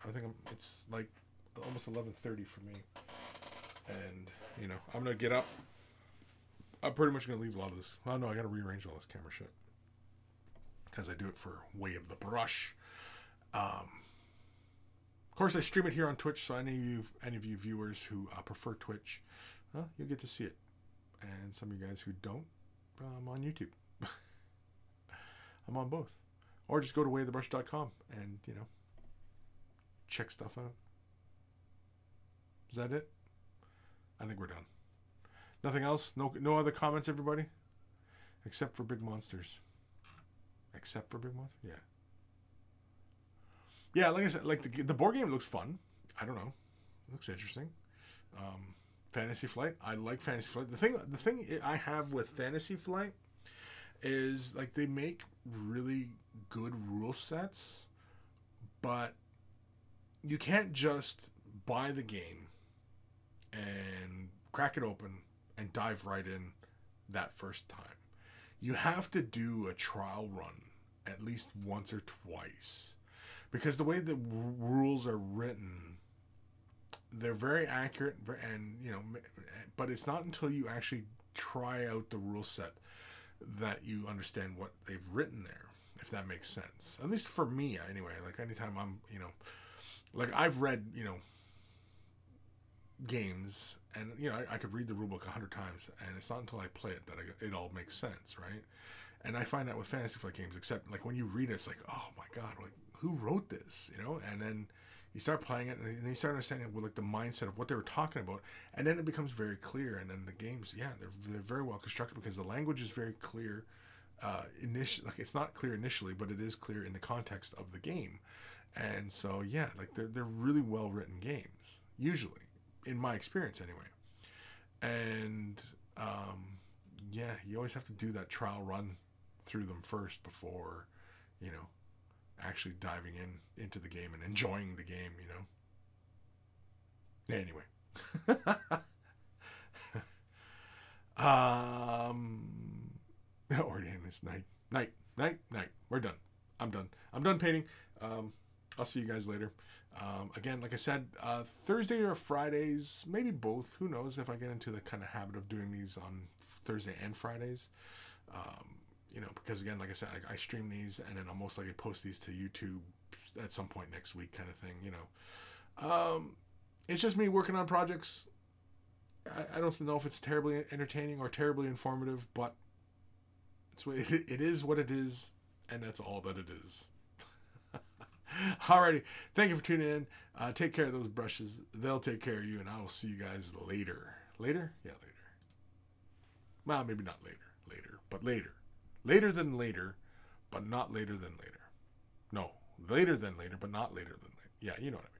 I think it's like almost 11:30 for me. And, you know, I'm going to get up. I'm pretty much going to leave a lot of this. Well, no, I got to rearrange all this camera shit. Because I do it for Way of the Brush. Of course, I stream it here on Twitch, so any of you viewers who prefer Twitch, you'll get to see it. And some of you guys who don't, I'm on YouTube. I'm on both. Or just go to wayofthebrush.com and, you know, check stuff out. Is that it? I think we're done. Nothing else? No other comments, everybody? Except for big monsters. Except for big monsters? Yeah. Yeah, like I said, like the board game looks fun. I don't know. It looks interesting. Fantasy Flight. I like Fantasy Flight. The thing I have with Fantasy Flight is like they make really good rule sets, but you can't just buy the game and crack it open and dive right in that first time. You have to do a trial run at least once or twice because the way the rules are written, they're very accurate, and you know, but it's not until you actually try out the rule set that you understand what they've written there, if that makes sense. At least for me, anyway. Like, anytime I'm, you know, like, I've read, you know, games, and, you know, I could read the rulebook 100 times, and it's not until I play it that it all makes sense, right? And I find that with Fantasy Flight games, except, like, when you read it, it's like, oh my god, like, who wrote this, you know? And then you start playing it, and you start understanding, well, like, the mindset of what they were talking about, and then it becomes very clear. And then the games, yeah, they're very well constructed because the language is very clear. Initially, like, it's not clear initially, but it is clear in the context of the game. And so, yeah, like, they're really well written games, usually, in my experience, anyway. And yeah, you always have to do that trial run through them first before, you know, actually diving into the game and enjoying the game, you know. Anyway. It's night. We're done. I'm done painting. I'll see you guys later. Again, like I said, Thursday or Fridays, maybe both, who knows, if I get into the kind of habit of doing these on Thursday and Fridays. You know, because again, like I said, I stream these, and then I'll most likely post these to YouTube at some point next week, kind of thing, you know. It's just me working on projects. I don't know if it's terribly entertaining or terribly informative, but it is what it is, and that's all that it is. Alrighty, thank you for tuning in. Take care of those brushes. They'll take care of you, and I will see you guys later. Later? Yeah, later. Well, maybe not later. Later, but later. Later than later, but not later than later. No, later than later, but not later than later. Yeah, you know what I mean.